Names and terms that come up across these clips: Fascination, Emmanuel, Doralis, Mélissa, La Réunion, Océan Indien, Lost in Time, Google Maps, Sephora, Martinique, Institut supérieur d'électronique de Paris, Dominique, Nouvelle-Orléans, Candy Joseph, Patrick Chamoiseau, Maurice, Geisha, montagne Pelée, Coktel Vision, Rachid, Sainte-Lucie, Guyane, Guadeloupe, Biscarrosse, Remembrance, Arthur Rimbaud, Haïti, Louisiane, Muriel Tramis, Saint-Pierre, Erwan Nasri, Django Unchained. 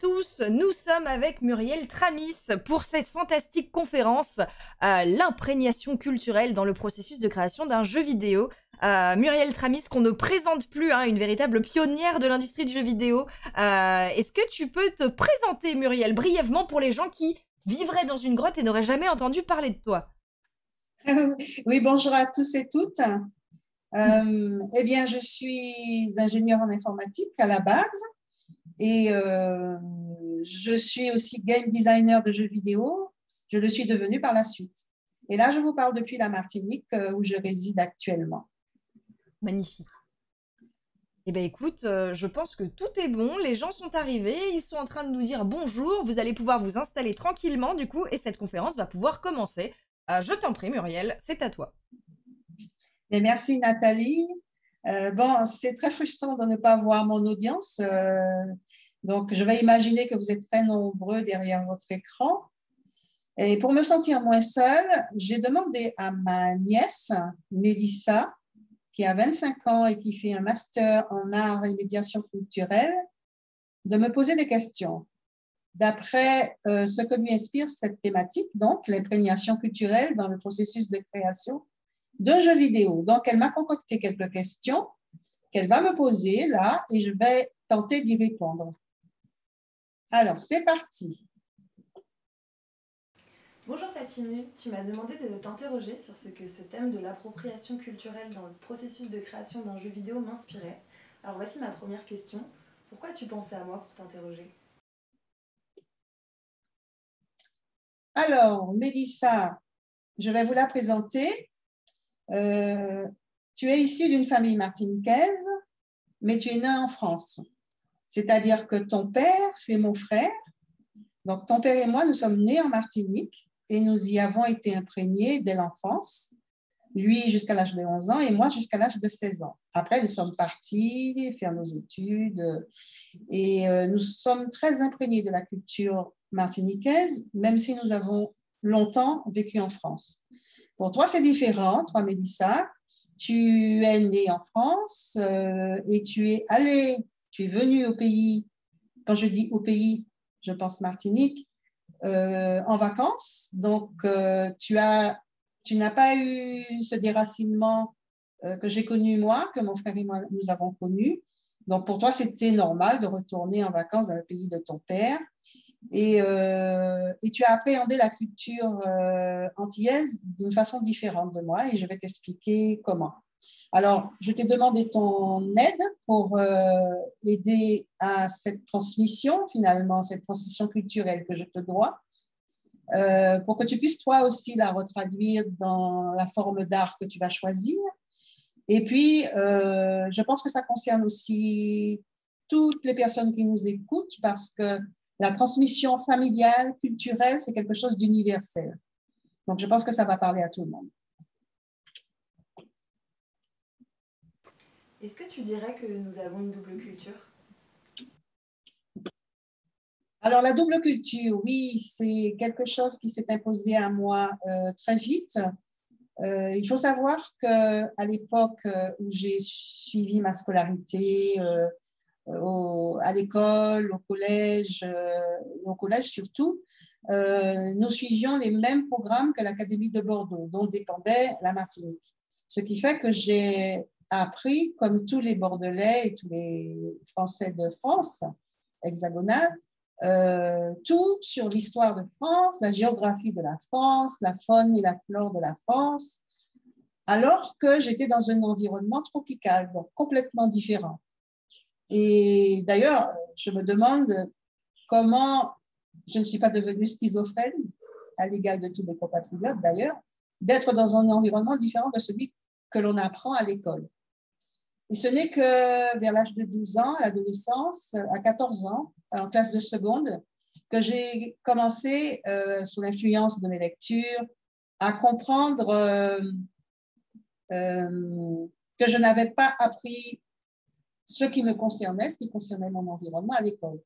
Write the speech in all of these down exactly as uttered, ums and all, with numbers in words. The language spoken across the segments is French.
tous, nous sommes avec Muriel Tramis pour cette fantastique conférence euh, l'imprégnation culturelle dans le processus de création d'un jeu vidéo. Euh, Muriel Tramis, qu'on ne présente plus, hein, une véritable pionnière de l'industrie du jeu vidéo. Euh, Est-ce que tu peux te présenter, Muriel, brièvement pour les gens qui vivraient dans une grotte et n'auraient jamais entendu parler de toi? Oui, bonjour à tous et toutes. Euh, eh bien, je suis ingénieure en informatique à la base et euh, je suis aussi game designer de jeux vidéo. Je le suis devenue par la suite. Et là, je vous parle depuis la Martinique euh, où je réside actuellement. Magnifique. Eh bien, écoute, euh, je pense que tout est bon. Les gens sont arrivés, ils sont en train de nous dire bonjour. Vous allez pouvoir vous installer tranquillement, du coup, et cette conférence va pouvoir commencer. Euh, je t'en prie, Muriel, c'est à toi. Et merci, Nathalie. Euh, bon, c'est très frustrant de ne pas voir mon audience. Euh, donc, je vais imaginer que vous êtes très nombreux derrière votre écran. Et pour me sentir moins seule, j'ai demandé à ma nièce, Mélissa, qui a vingt-cinq ans et qui fait un master en art et médiation culturelle, de me poser des questions. D'après euh, ce que lui inspire cette thématique, donc l'imprégnation culturelle dans le processus de création de jeux vidéo. Donc, elle m'a concocté quelques questions qu'elle va me poser là et je vais tenter d'y répondre. Alors, c'est parti. Bonjour Tatine, tu m'as demandé de t'interroger sur ce que ce thème de l'appropriation culturelle dans le processus de création d'un jeu vidéo m'inspirait. Alors voici ma première question. Pourquoi tu pensais à moi pour t'interroger? Alors, Mélissa, je vais vous la présenter. Euh, tu es issue d'une famille martiniquaise, mais tu es née en France. C'est-à-dire que ton père, c'est mon frère. Donc, ton père et moi, nous sommes nés en Martinique et nous y avons été imprégnés dès l'enfance. Lui, jusqu'à l'âge de onze ans et moi, jusqu'à l'âge de seize ans. Après, nous sommes partis faire nos études et euh, nous sommes très imprégnés de la culture martiniquaise, même si nous avons longtemps vécu en France. Pour toi, c'est différent. Toi, Mélissa, tu es née en France euh, et tu es allée, tu es venue au pays, quand je dis au pays, je pense Martinique, euh, en vacances. Donc, euh, tu as, tu n'as pas eu ce déracinement euh, que j'ai connu moi, que mon frère et moi, nous avons connu. Donc, pour toi, c'était normal de retourner en vacances dans le pays de ton père. Et, euh, et tu as appréhendé la culture euh, antillaise d'une façon différente de moi et je vais t'expliquer comment. Alors, je t'ai demandé ton aide pour euh, aider à cette transmission, finalement, cette transmission culturelle que je te dois, euh, pour que tu puisses toi aussi la retraduire dans la forme d'art que tu vas choisir. Et puis, euh, je pense que ça concerne aussi toutes les personnes qui nous écoutent parce que la transmission familiale, culturelle, c'est quelque chose d'universel. Donc, je pense que ça va parler à tout le monde. Est-ce que tu dirais que nous avons une double culture? Alors, la double culture, oui, c'est quelque chose qui s'est imposé à moi euh, très vite. Euh, il faut savoir qu'à l'époque où j'ai suivi ma scolarité, euh, Au, à l'école, au collège, euh, au collège surtout, euh, nous suivions les mêmes programmes que l'Académie de Bordeaux, dont dépendait la Martinique. Ce qui fait que j'ai appris, comme tous les Bordelais et tous les Français de France hexagonale, euh, tout sur l'histoire de France, la géographie de la France, la faune et la flore de la France, alors que j'étais dans un environnement tropical, donc complètement différent. Et d'ailleurs, je me demande comment je ne suis pas devenue schizophrène, à l'égal de tous mes compatriotes d'ailleurs, d'être dans un environnement différent de celui que l'on apprend à l'école. Et ce n'est que vers l'âge de douze ans, à l'adolescence, à quatorze ans, en classe de seconde, que j'ai commencé, euh, sous l'influence de mes lectures, à comprendre euh, euh, que je n'avais pas appris ce qui me concernait, ce qui concernait mon environnement à l'école,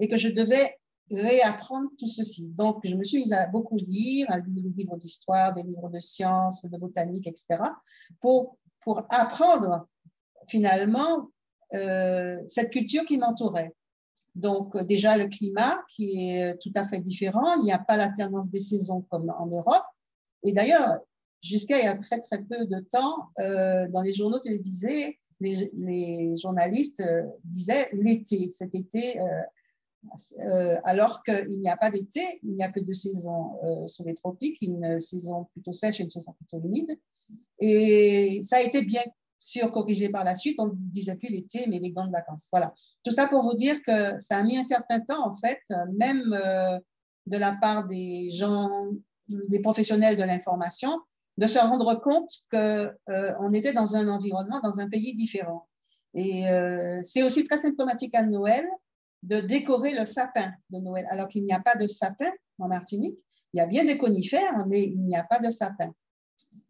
et que je devais réapprendre tout ceci. Donc, je me suis mise à beaucoup lire, à lire des livres d'histoire, des livres de sciences, de botanique, et cetera, pour, pour apprendre, finalement, euh, cette culture qui m'entourait. Donc déjà le climat qui est tout à fait différent, il n'y a pas l'alternance des saisons comme en Europe. Et d'ailleurs, jusqu'à il y a très très peu de temps, euh, dans les journaux télévisés, les, les journalistes euh, disaient l'été, cet été, euh, euh, alors qu'il n'y a pas d'été, il n'y a que deux saisons euh, sur les tropiques, une saison plutôt sèche et une saison plutôt humide. Et ça a été bien sûr corrigé par la suite, on ne disait plus l'été, mais les grandes vacances. Voilà. Tout ça pour vous dire que ça a mis un certain temps, en fait, même euh, de la part des gens, des professionnels de l'information, de se rendre compte qu'on euh, était dans un environnement, dans un pays différent. Et euh, c'est aussi très symptomatique à Noël de décorer le sapin de Noël, alors qu'il n'y a pas de sapin en Martinique. Il y a bien des conifères, mais il n'y a pas de sapin.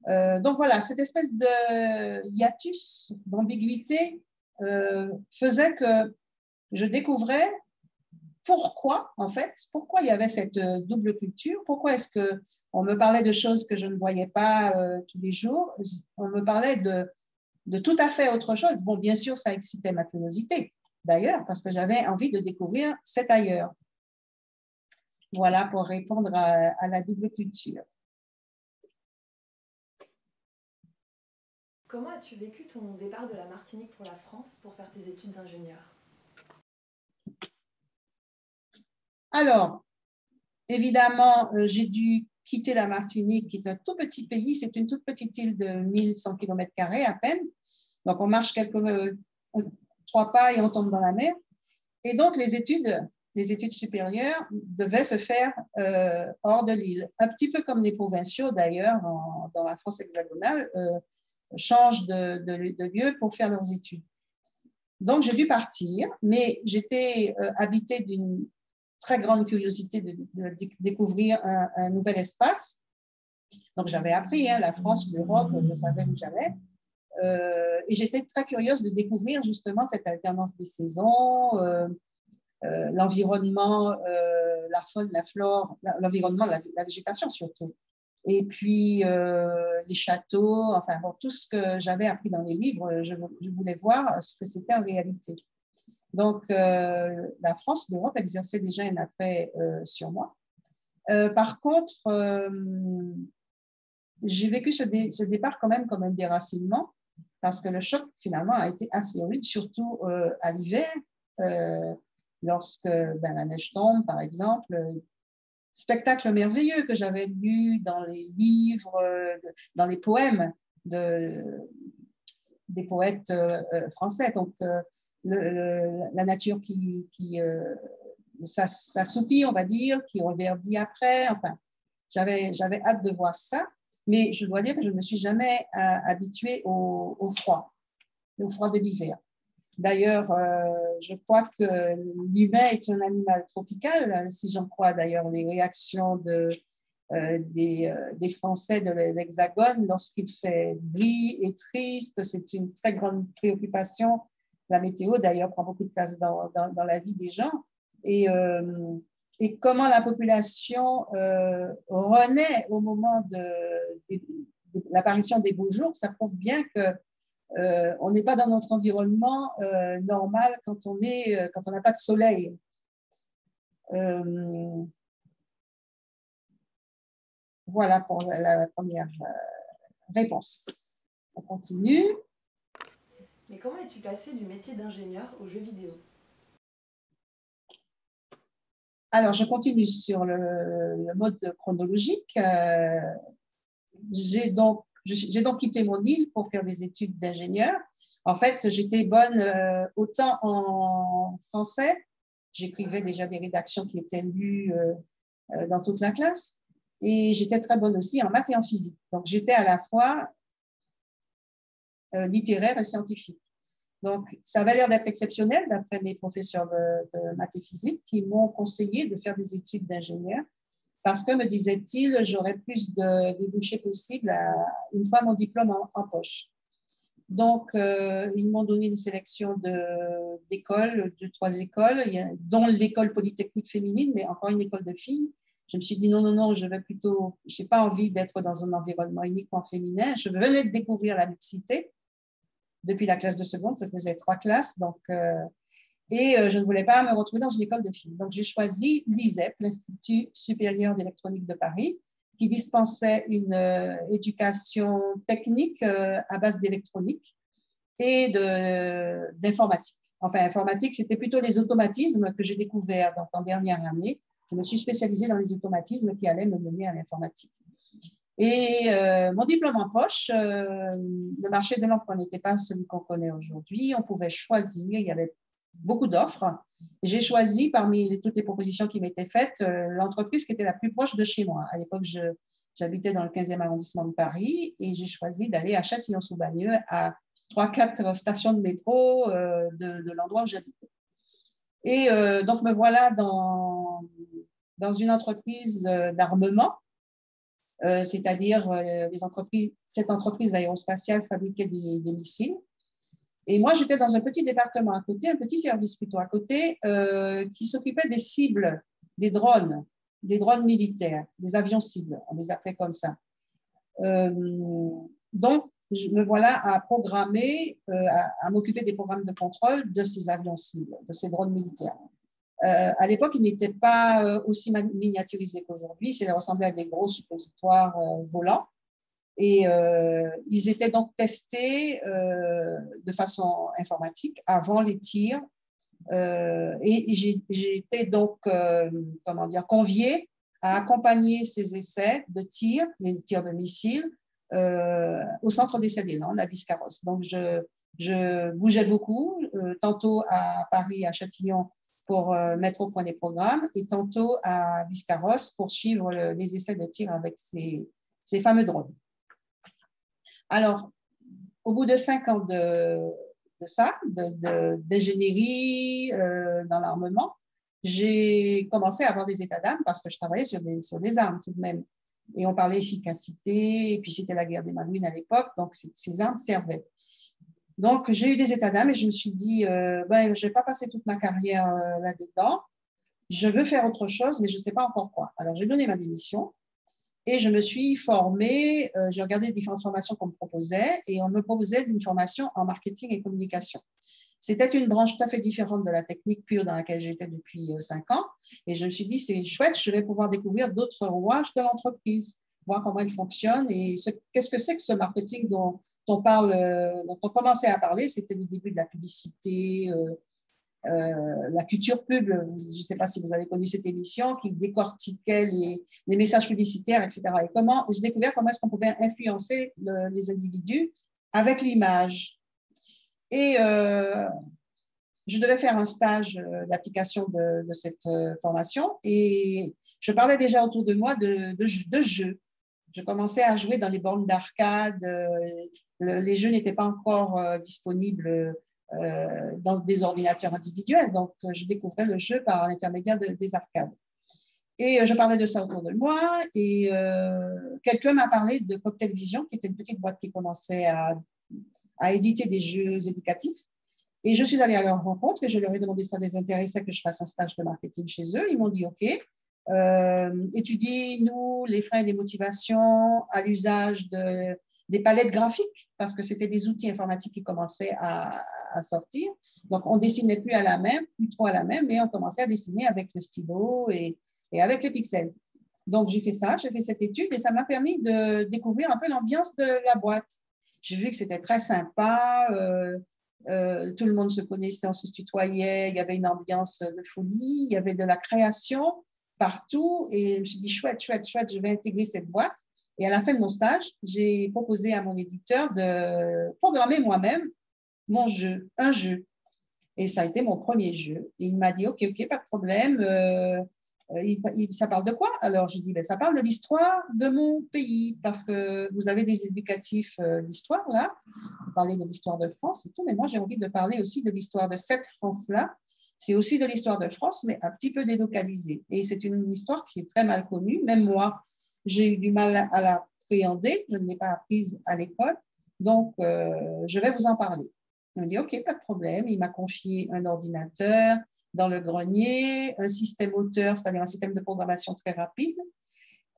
Euh, donc voilà, cette espèce de hiatus, d'ambiguïté, euh, faisait que je découvrais pourquoi, en fait, pourquoi il y avait cette double culture, pourquoi est-ce qu'on me parlait de choses que je ne voyais pas euh, tous les jours, on me parlait de, de tout à fait autre chose. Bon, bien sûr, ça excitait ma curiosité, d'ailleurs, parce que j'avais envie de découvrir cet ailleurs. Voilà pour répondre à, à la double culture. Comment as-tu vécu ton départ de la Martinique pour la France pour faire tes études d'ingénieur? Alors, évidemment, euh, j'ai dû quitter la Martinique, qui est un tout petit pays, c'est une toute petite île de mille cent kilomètres carrés à peine. Donc, on marche quelques euh, trois pas et on tombe dans la mer. Et donc, les études, les études supérieures devaient se faire euh, hors de l'île. Un petit peu comme les provinciaux, d'ailleurs, dans la France hexagonale, euh, changent de, de, de lieu pour faire leurs études. Donc, j'ai dû partir, mais j'étais euh, habitée d'une très grande curiosité de, de, de découvrir un, un nouvel espace. Donc, j'avais appris hein, la France, l'Europe, je savais où j'allais. Euh, et j'étais très curieuse de découvrir justement cette alternance des saisons, euh, euh, l'environnement, euh, la faune, la flore, l'environnement, la, la végétation surtout. Et puis, euh, les châteaux, enfin, bon, tout ce que j'avais appris dans les livres, je, je voulais voir ce que c'était en réalité. Donc, euh, la France, l'Europe exerçait déjà un attrait euh, sur moi. Euh, par contre, euh, j'ai vécu ce, dé ce départ quand même comme un déracinement, parce que le choc, finalement, a été assez rude, surtout euh, à l'hiver, euh, lorsque ben, la neige tombe, par exemple. Spectacle merveilleux que j'avais lu dans les livres, dans les poèmes de, des poètes français. Donc, le, la nature qui, qui s'assoupit, on va dire, qui reverdit après. Enfin, j'avais hâte de voir ça, mais je dois dire que je ne me suis jamais habituée au, au froid, au froid de l'hiver. D'ailleurs, euh, je crois que l'humain est un animal tropical, si j'en crois d'ailleurs les réactions de, euh, des, euh, des Français de l'Hexagone lorsqu'il fait gris et triste. C'est une très grande préoccupation. La météo, d'ailleurs, prend beaucoup de place dans, dans, dans la vie des gens. Et, euh, et comment la population euh, renaît au moment de, de, de l'apparition des beaux jours, ça prouve bien que Euh, on n'est pas dans notre environnement euh, normal quand on est, euh, quand on n'a pas de soleil. Euh, voilà pour la première réponse. On continue. Mais comment es-tu passé du métier d'ingénieur aux jeux vidéo? Alors, je continue sur le, le mode chronologique. Euh, j'ai donc J'ai donc quitté mon île pour faire des études d'ingénieur. En fait, j'étais bonne euh, autant en français, j'écrivais déjà des rédactions qui étaient lues euh, dans toute la classe, et j'étais très bonne aussi en maths et en physique. Donc, j'étais à la fois euh, littéraire et scientifique. Donc, ça avait l'air d'être exceptionnel d'après mes professeurs de, de maths et physique qui m'ont conseillé de faire des études d'ingénieur. Parce que, me disait-il, j'aurais plus de débouchés possibles une fois mon diplôme en, en poche. Donc, euh, ils m'ont donné une sélection d'écoles, de, de trois écoles, dont l'école polytechnique féminine, mais encore une école de filles. Je me suis dit non, non, non, je vais plutôt, je n'ai pas envie d'être dans un environnement uniquement féminin. Je venais de découvrir la mixité. Depuis la classe de seconde, ça faisait trois classes, donc euh, et euh, je ne voulais pas me retrouver dans une école de filles. Donc, j'ai choisi l'ISEP, l'Institut supérieur d'électronique de Paris, qui dispensait une euh, éducation technique euh, à base d'électronique et d'informatique. Enfin, informatique, c'était plutôt les automatismes que j'ai découverts donc, en dernière année. Je me suis spécialisée dans les automatismes qui allaient me mener à l'informatique. Et euh, mon diplôme en poche, euh, le marché de l'emploi n'était pas celui qu'on connaît aujourd'hui. On pouvait choisir, il y avait beaucoup d'offres. J'ai choisi parmi les, toutes les propositions qui m'étaient faites, euh, l'entreprise qui était la plus proche de chez moi. À l'époque, j'habitais dans le quinzième arrondissement de Paris et j'ai choisi d'aller à Châtillon-sous-Bagneux, à trois quatre stations de métro euh, de, de l'endroit où j'habitais. Et euh, donc, me voilà dans, dans une entreprise d'armement. Euh, c'est-à-dire euh, les entreprises, cette entreprise aérospatiale fabriquait des, des missiles. Et moi, j'étais dans un petit département à côté, un petit service plutôt à côté, euh, qui s'occupait des cibles, des drones, des drones militaires, des avions cibles, on les appelait comme ça. Euh, donc, je me voilà à programmer, euh, à, à m'occuper des programmes de contrôle de ces avions cibles, de ces drones militaires. Euh, à l'époque, ils n'étaient pas euh, aussi miniaturisés qu'aujourd'hui. Ils ressemblaient à des gros suppositoires euh, volants. Et euh, ils étaient donc testés euh, de façon informatique avant les tirs. Euh, et et j'ai été donc euh, comment dire, conviée à accompagner ces essais de tirs, les tirs de missiles, euh, au centre d'essai des Landes, à Biscarrosse. Donc, je, je bougeais beaucoup, euh, tantôt à Paris, à Châtillon, pour mettre au point des programmes, et tantôt à Biscarrosse pour suivre le, les essais de tir avec ces, ces fameux drones. Alors, au bout de cinq ans de, de ça, d'ingénierie euh, dans l'armement, j'ai commencé à avoir des états d'âme parce que je travaillais sur des, sur des armes tout de même. Et on parlait efficacité, et puis c'était la guerre des Malouines à l'époque, donc ces armes servaient. Donc, j'ai eu des états d'âme et je me suis dit, euh, ben, je ne vais pas passer toute ma carrière euh, là-dedans. Je veux faire autre chose, mais je ne sais pas encore quoi. Alors, j'ai donné ma démission et je me suis formée. Euh, j'ai regardé les différentes formations qu'on me proposait et on me proposait une formation en marketing et communication. C'était une branche tout à fait différente de la technique pure dans laquelle j'étais depuis euh, cinq ans. Et je me suis dit, c'est chouette, je vais pouvoir découvrir d'autres rouages de l'entreprise, voir comment elle fonctionne et qu'est-ce que c'est que ce marketing dont on parle, dont on commençait à parler. C'était le début de la publicité, euh, euh, la culture pub, je ne sais pas si vous avez connu cette émission, qui décortiquait les, les messages publicitaires, et cetera. Et comment, j'ai découvert comment est-ce qu'on pouvait influencer le, les individus avec l'image. Et euh, je devais faire un stage d'application de, de cette formation et je parlais déjà autour de moi de, de, de jeux. Je commençais à jouer dans les bornes d'arcade. Les jeux n'étaient pas encore disponibles dans des ordinateurs individuels. Donc, je découvrais le jeu par l'intermédiaire des arcades. Et je parlais de ça autour de moi. Et euh, quelqu'un m'a parlé de Coktel Vision, qui était une petite boîte qui commençait à, à éditer des jeux éducatifs. Et je suis allée à leur rencontre et je leur ai demandé si ça les intéressait que je fasse un stage de marketing chez eux. Ils m'ont dit « OK ». Euh, étudie-nous les freins et les motivations à l'usage de, des palettes graphiques parce que c'était des outils informatiques qui commençaient à, à sortir. Donc, on ne dessinait plus à la main, plus trop à la main, mais on commençait à dessiner avec le stylo et, et avec les pixels. Donc, j'ai fait ça, j'ai fait cette étude et ça m'a permis de découvrir un peu l'ambiance de la boîte. J'ai vu que c'était très sympa, euh, euh, tout le monde se connaissait, on se tutoyait, il y avait une ambiance de folie, il y avait de la création partout, et je me suis dit chouette, chouette, chouette, je vais intégrer cette boîte. Et à la fin de mon stage, j'ai proposé à mon éditeur de programmer moi-même mon jeu, un jeu. Et ça a été mon premier jeu. Et il m'a dit ok, ok, pas de problème. Euh, il, il, ça parle de quoi? Alors je dis ben, ça parle de l'histoire de mon pays, parce que vous avez des éducatifs euh, d'histoire là. Vous parlez de l'histoire de France et tout, mais moi j'ai envie de parler aussi de l'histoire de cette France-là. C'est aussi de l'histoire de France, mais un petit peu délocalisée. Et c'est une histoire qui est très mal connue. Même moi, j'ai eu du mal à l'appréhender. Je ne l'ai pas apprise à l'école. Donc, euh, je vais vous en parler. Il m'a dit, OK, pas de problème. Il m'a confié un ordinateur dans le grenier, un système auteur, c'est-à-dire un système de programmation très rapide.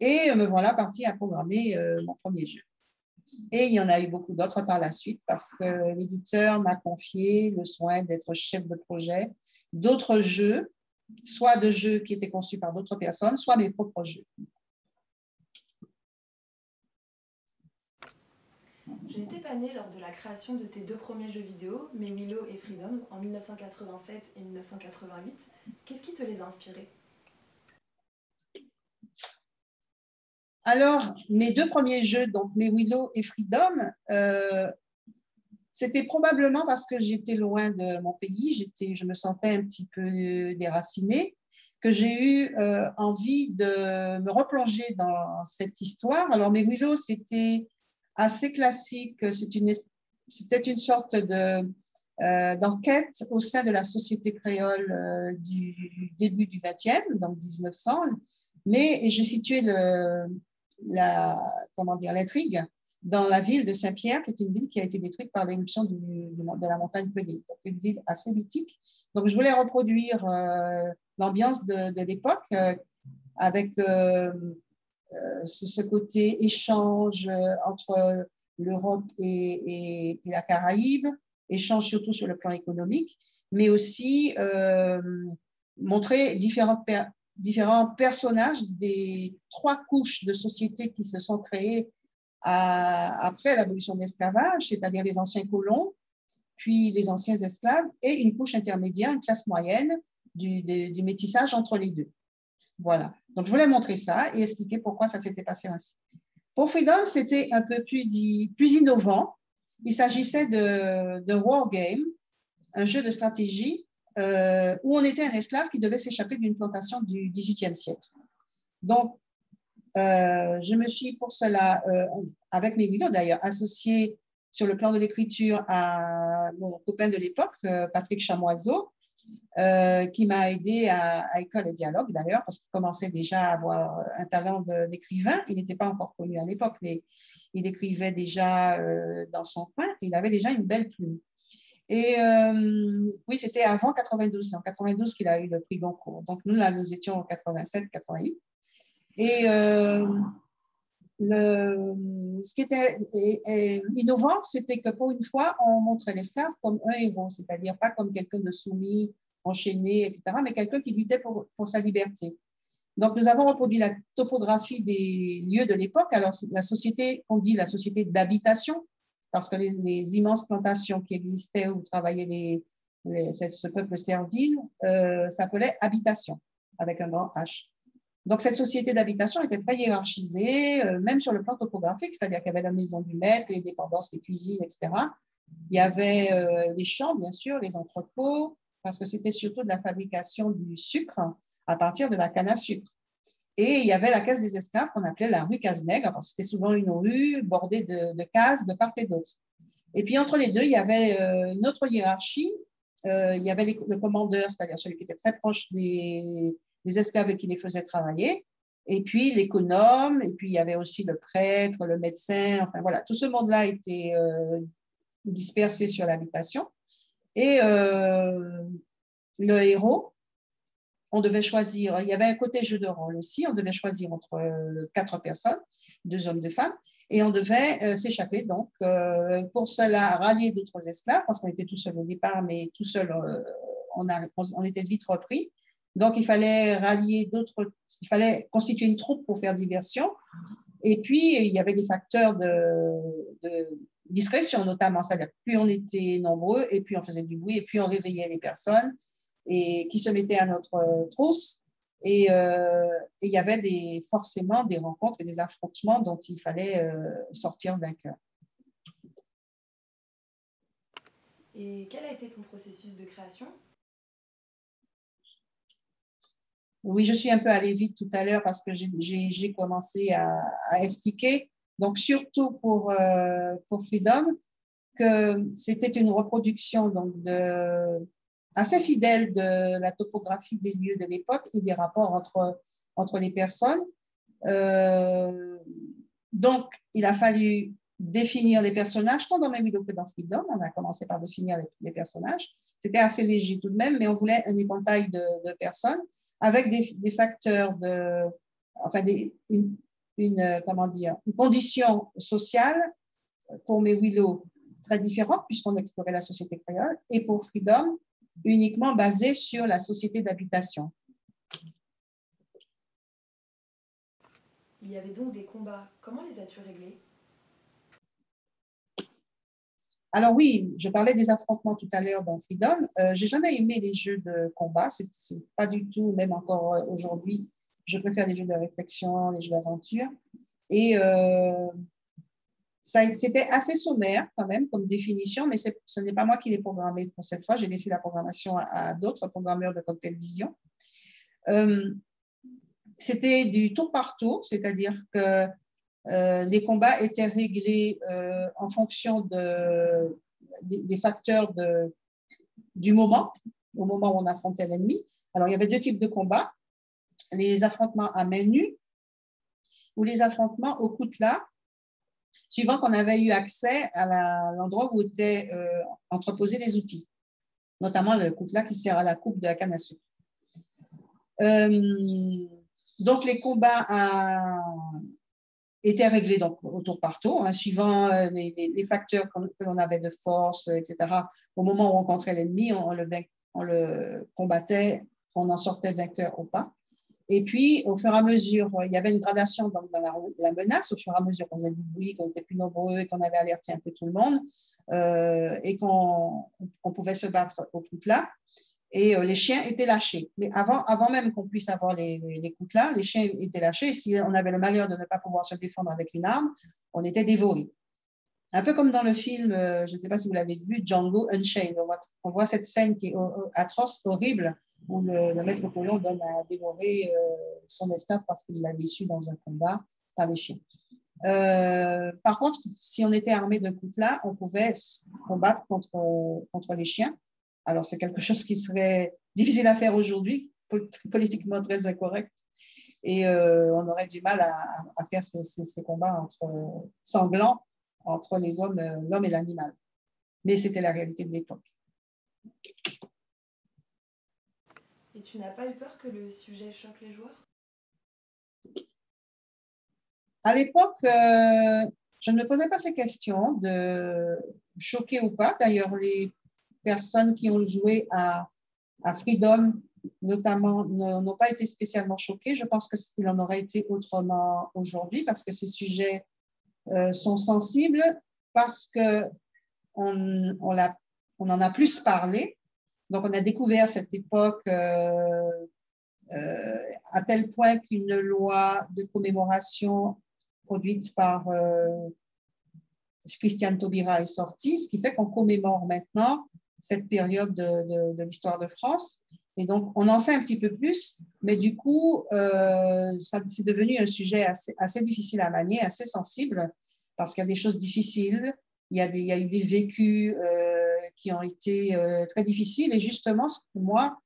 Et me voilà partie à programmer euh, mon premier jeu. Et il y en a eu beaucoup d'autres par la suite parce que l'éditeur m'a confié le soin d'être chef de projet d'autres jeux, soit de jeux qui étaient conçus par d'autres personnes, soit mes propres jeux. Je n'étais pas née lors de la création de tes deux premiers jeux vidéo, Mes Willows et Freedom, en mille neuf cent quatre-vingt-sept et mille neuf cent quatre-vingt-huit. Qu'est-ce qui te les a inspirés? Alors, mes deux premiers jeux, donc Mes Willows et Freedom, euh, c'était probablement parce que j'étais loin de mon pays, j'étais, je me sentais un petit peu déracinée, que j'ai eu euh, envie de me replonger dans cette histoire. Alors, Mes Willows, c'était assez classique, c'était une, une sorte de, euh, d'enquête au sein de la société créole euh, du début du vingtième, donc mille neuf cents, mais et je situais le, la, comment dire, l'intrigue dans la ville de Saint-Pierre, qui est une ville qui a été détruite par l'éruption de la montagne Pelée, donc une ville assez mythique. Donc je voulais reproduire euh, l'ambiance de, de l'époque euh, avec... Euh, Euh, ce côté échange entre l'Europe et, et, et la Caraïbe, échange surtout sur le plan économique, mais aussi euh, montrer différents, per, différents personnages des trois couches de sociétés qui se sont créées à, après l'abolition de l'esclavage, c'est-à-dire les anciens colons, puis les anciens esclaves, et une couche intermédiaire, une classe moyenne du, de, du métissage entre les deux. Voilà. Donc, je voulais montrer ça et expliquer pourquoi ça s'était passé ainsi. Pour Freedom, c'était un peu plus, dit, plus innovant. Il s'agissait de, de wargame, un jeu de stratégie euh, où on était un esclave qui devait s'échapper d'une plantation du dix-huitième siècle. Donc, euh, je me suis pour cela, euh, avec mes vidéos d'ailleurs, associée sur le plan de l'écriture à mon copain de l'époque, Patrick Chamoiseau, Euh, qui m'a aidé à, à École et Dialogue d'ailleurs, parce qu'il commençait déjà à avoir un talent d'écrivain. Il n'était pas encore connu à l'époque, mais il écrivait déjà euh, dans son coin. Il avait déjà une belle plume. Et euh, oui, c'était avant quatre-vingt-douze. C'est en quatre-vingt-douze qu'il a eu le prix Goncourt. Donc nous, là, nous étions en quatre-vingt-sept quatre-vingt-huit. Et euh, le, ce qui était et, et innovant, c'était que pour une fois, on montrait l'esclave comme un héros, c'est-à-dire pas comme quelqu'un de soumis, enchaîné, et cetera, mais quelqu'un qui luttait pour, pour sa liberté. Donc, nous avons reproduit la topographie des lieux de l'époque. Alors, la société, on dit la société d'habitation, parce que les, les immenses plantations qui existaient où travaillait les, les, ce peuple servile euh, s'appelait habitation, avec un grand H. Donc, cette société d'habitation était très hiérarchisée, euh, même sur le plan topographique, c'est-à-dire qu'il y avait la maison du maître, les dépendances, les cuisines, et cetera. Il y avait euh, les champs, bien sûr, les entrepôts, parce que c'était surtout de la fabrication du sucre à partir de la canne à sucre. Et il y avait la caisse des esclaves qu'on appelait la rue Casse-Nègre, parce que c'était souvent une rue bordée de, de cases de part et d'autre. Et puis, entre les deux, il y avait euh, une autre hiérarchie. Euh, il y avait les, le commandeur, c'est-à-dire celui qui était très proche des... des esclaves qui les faisaient travailler, et puis l'économe, et puis il y avait aussi le prêtre, le médecin, enfin voilà, tout ce monde-là était euh, dispersé sur l'habitation. Et euh, le héros, on devait choisir, il y avait un côté jeu de rôle aussi, on devait choisir entre euh, quatre personnes, deux hommes, deux femmes, et on devait euh, s'échapper, donc euh, pour cela, rallier d'autres esclaves, parce qu'on était tout seul au départ, mais tout seul, euh, on, a, on, on était vite repris. Donc, il fallait rallier d'autres, il fallait constituer une troupe pour faire diversion. Et puis, il y avait des facteurs de, de discrétion, notamment. C'est-à-dire, plus on était nombreux, et plus on faisait du bruit, et plus on réveillait les personnes et, qui se mettaient à notre trousse. Et, euh, et il y avait des, forcément des rencontres et des affrontements dont il fallait euh, sortir vainqueur. Et quel a été ton processus de création ? Oui, je suis un peu allée vite tout à l'heure parce que j'ai commencé à, à expliquer, donc surtout pour, euh, pour Freedom, que c'était une reproduction donc de, assez fidèle de la topographie des lieux de l'époque et des rapports entre, entre les personnes. Euh, donc, il a fallu définir les personnages, tant dans Mes Willows que dans Freedom, on a commencé par définir les, les personnages. C'était assez léger tout de même, mais on voulait un éventail de, de personnes, avec des, des facteurs de, enfin des, une, une, comment dire, une condition sociale pour Mes Willows très différente puisqu'on explorait la société créole, et pour Freedom uniquement basée sur la société d'habitation. Il y avait donc des combats. Comment les as-tu réglés? Alors oui, je parlais des affrontements tout à l'heure dans Freedom. Euh, j'ai jamais aimé les jeux de combat, c'est pas du tout, même encore aujourd'hui, je préfère les jeux de réflexion, les jeux d'aventure. Et euh, c'était assez sommaire quand même comme définition, mais ce n'est pas moi qui l'ai programmé pour cette fois, j'ai laissé la programmation à, à d'autres programmeurs de Coktel Vision. Euh, C'était du tour par tour, c'est-à-dire que euh, les combats étaient réglés euh, en fonction de, de, des facteurs de, du moment, au moment où on affrontait l'ennemi. Alors, il y avait deux types de combats, les affrontements à main nue ou les affrontements au coutelas, suivant qu'on avait eu accès à l'endroit où étaient euh, entreposés les outils, notamment le coutelas qui sert à la coupe de la canne à sucre. Euh, Donc, les combats à... étaient réglés donc, au tour par tour, hein, suivant euh, les, les facteurs que l'on avait de force, et cetera. Au moment où on rencontrait l'ennemi, on le, vainc... on le combattait, on en sortait vainqueur ou pas. Et puis, au fur et à mesure, il y avait une gradation dans, dans la, la menace, au fur et à mesure qu'on faisait du bruit, qu'on était plus nombreux et qu'on avait alerté un peu tout le monde, euh, et qu'on on pouvait se battre au coutelas. Et les chiens étaient lâchés. Mais avant, avant même qu'on puisse avoir les, les coutelas, les chiens étaient lâchés. Si on avait le malheur de ne pas pouvoir se défendre avec une arme, on était dévoré. Un peu comme dans le film, je ne sais pas si vous l'avez vu, Django Unchained. On voit, on voit cette scène qui est atroce, horrible, où le, le maître colon donne à dévorer euh, son esclave parce qu'il l'a déçu dans un combat par les chiens. Euh, par contre, si on était armé d'un coutelas, on pouvait combattre contre, contre les chiens. Alors, c'est quelque chose qui serait difficile à faire aujourd'hui, politiquement très incorrect. Et euh, on aurait du mal à, à faire ces, ces, ces combats entre, sanglants entre les hommes, l'homme et l'animal. Mais c'était la réalité de l'époque. Et tu n'as pas eu peur que le sujet choque les joueurs? À l'époque, euh, je ne me posais pas ces questions de choquer ou pas. D'ailleurs, les personnes qui ont joué à, à Freedom, notamment, n'ont pas été spécialement choquées. Je pense qu'il en aurait été autrement aujourd'hui parce que ces sujets euh, sont sensibles, parce qu'on on on en a plus parlé. Donc, on a découvert cette époque euh, euh, à tel point qu'une loi de commémoration produite par euh, Christiane Taubira est sortie, ce qui fait qu'on commémore maintenant cette période de, de, de l'histoire de France. Et donc, on en sait un petit peu plus, mais du coup, euh, c'est devenu un sujet assez, assez difficile à manier, assez sensible, parce qu'il y a des choses difficiles, il y a, des, il y a eu des vécus euh, qui ont été euh, très difficiles. Et justement, ce que moi,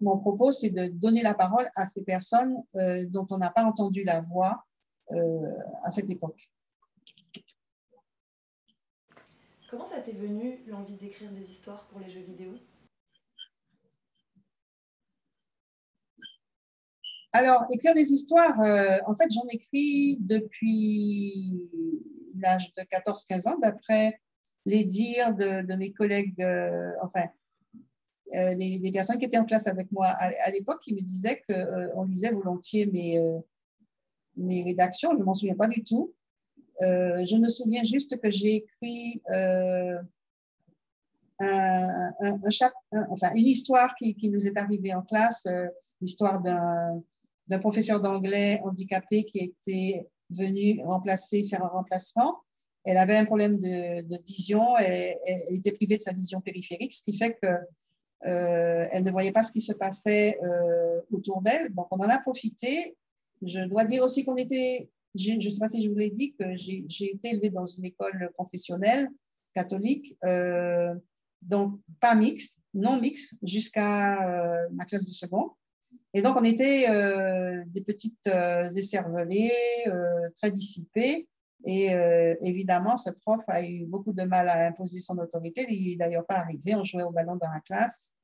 mon propos, c'est de donner la parole à ces personnes euh, dont on n'a pas entendu la voix euh, à cette époque. Comment ça t'est venu l'envie d'écrire des histoires pour les jeux vidéo? Alors, écrire des histoires, euh, en fait, j'en écris depuis l'âge de quatorze quinze ans, d'après les dires de, de mes collègues, euh, enfin, euh, des, des personnes qui étaient en classe avec moi à, à l'époque, qui me disaient qu'on euh, lisait volontiers mes, euh, mes rédactions, je ne m'en souviens pas du tout. Euh, je me souviens juste que j'ai écrit euh, un, un, un chap, un, enfin, une histoire qui, qui nous est arrivée en classe, euh, l'histoire d'un professeur d'anglais handicapé qui était venu remplacer, faire un remplacement. Elle avait un problème de, de vision, et, elle était privée de sa vision périphérique, ce qui fait qu'elle euh, ne voyait pas ce qui se passait euh, autour d'elle. Donc, on en a profité. Je dois dire aussi qu'on était... Je ne sais pas si je vous l'ai dit, que j'ai été élevée dans une école confessionnelle catholique, euh, donc pas mixte, non mixte, jusqu'à euh, ma classe de seconde. Et donc, on était euh, des petites euh, écervelées, euh, très dissipées. Et euh, évidemment, ce prof a eu beaucoup de mal à imposer son autorité. Il n'est d'ailleurs pas arrivé. On jouait au ballon dans la classe.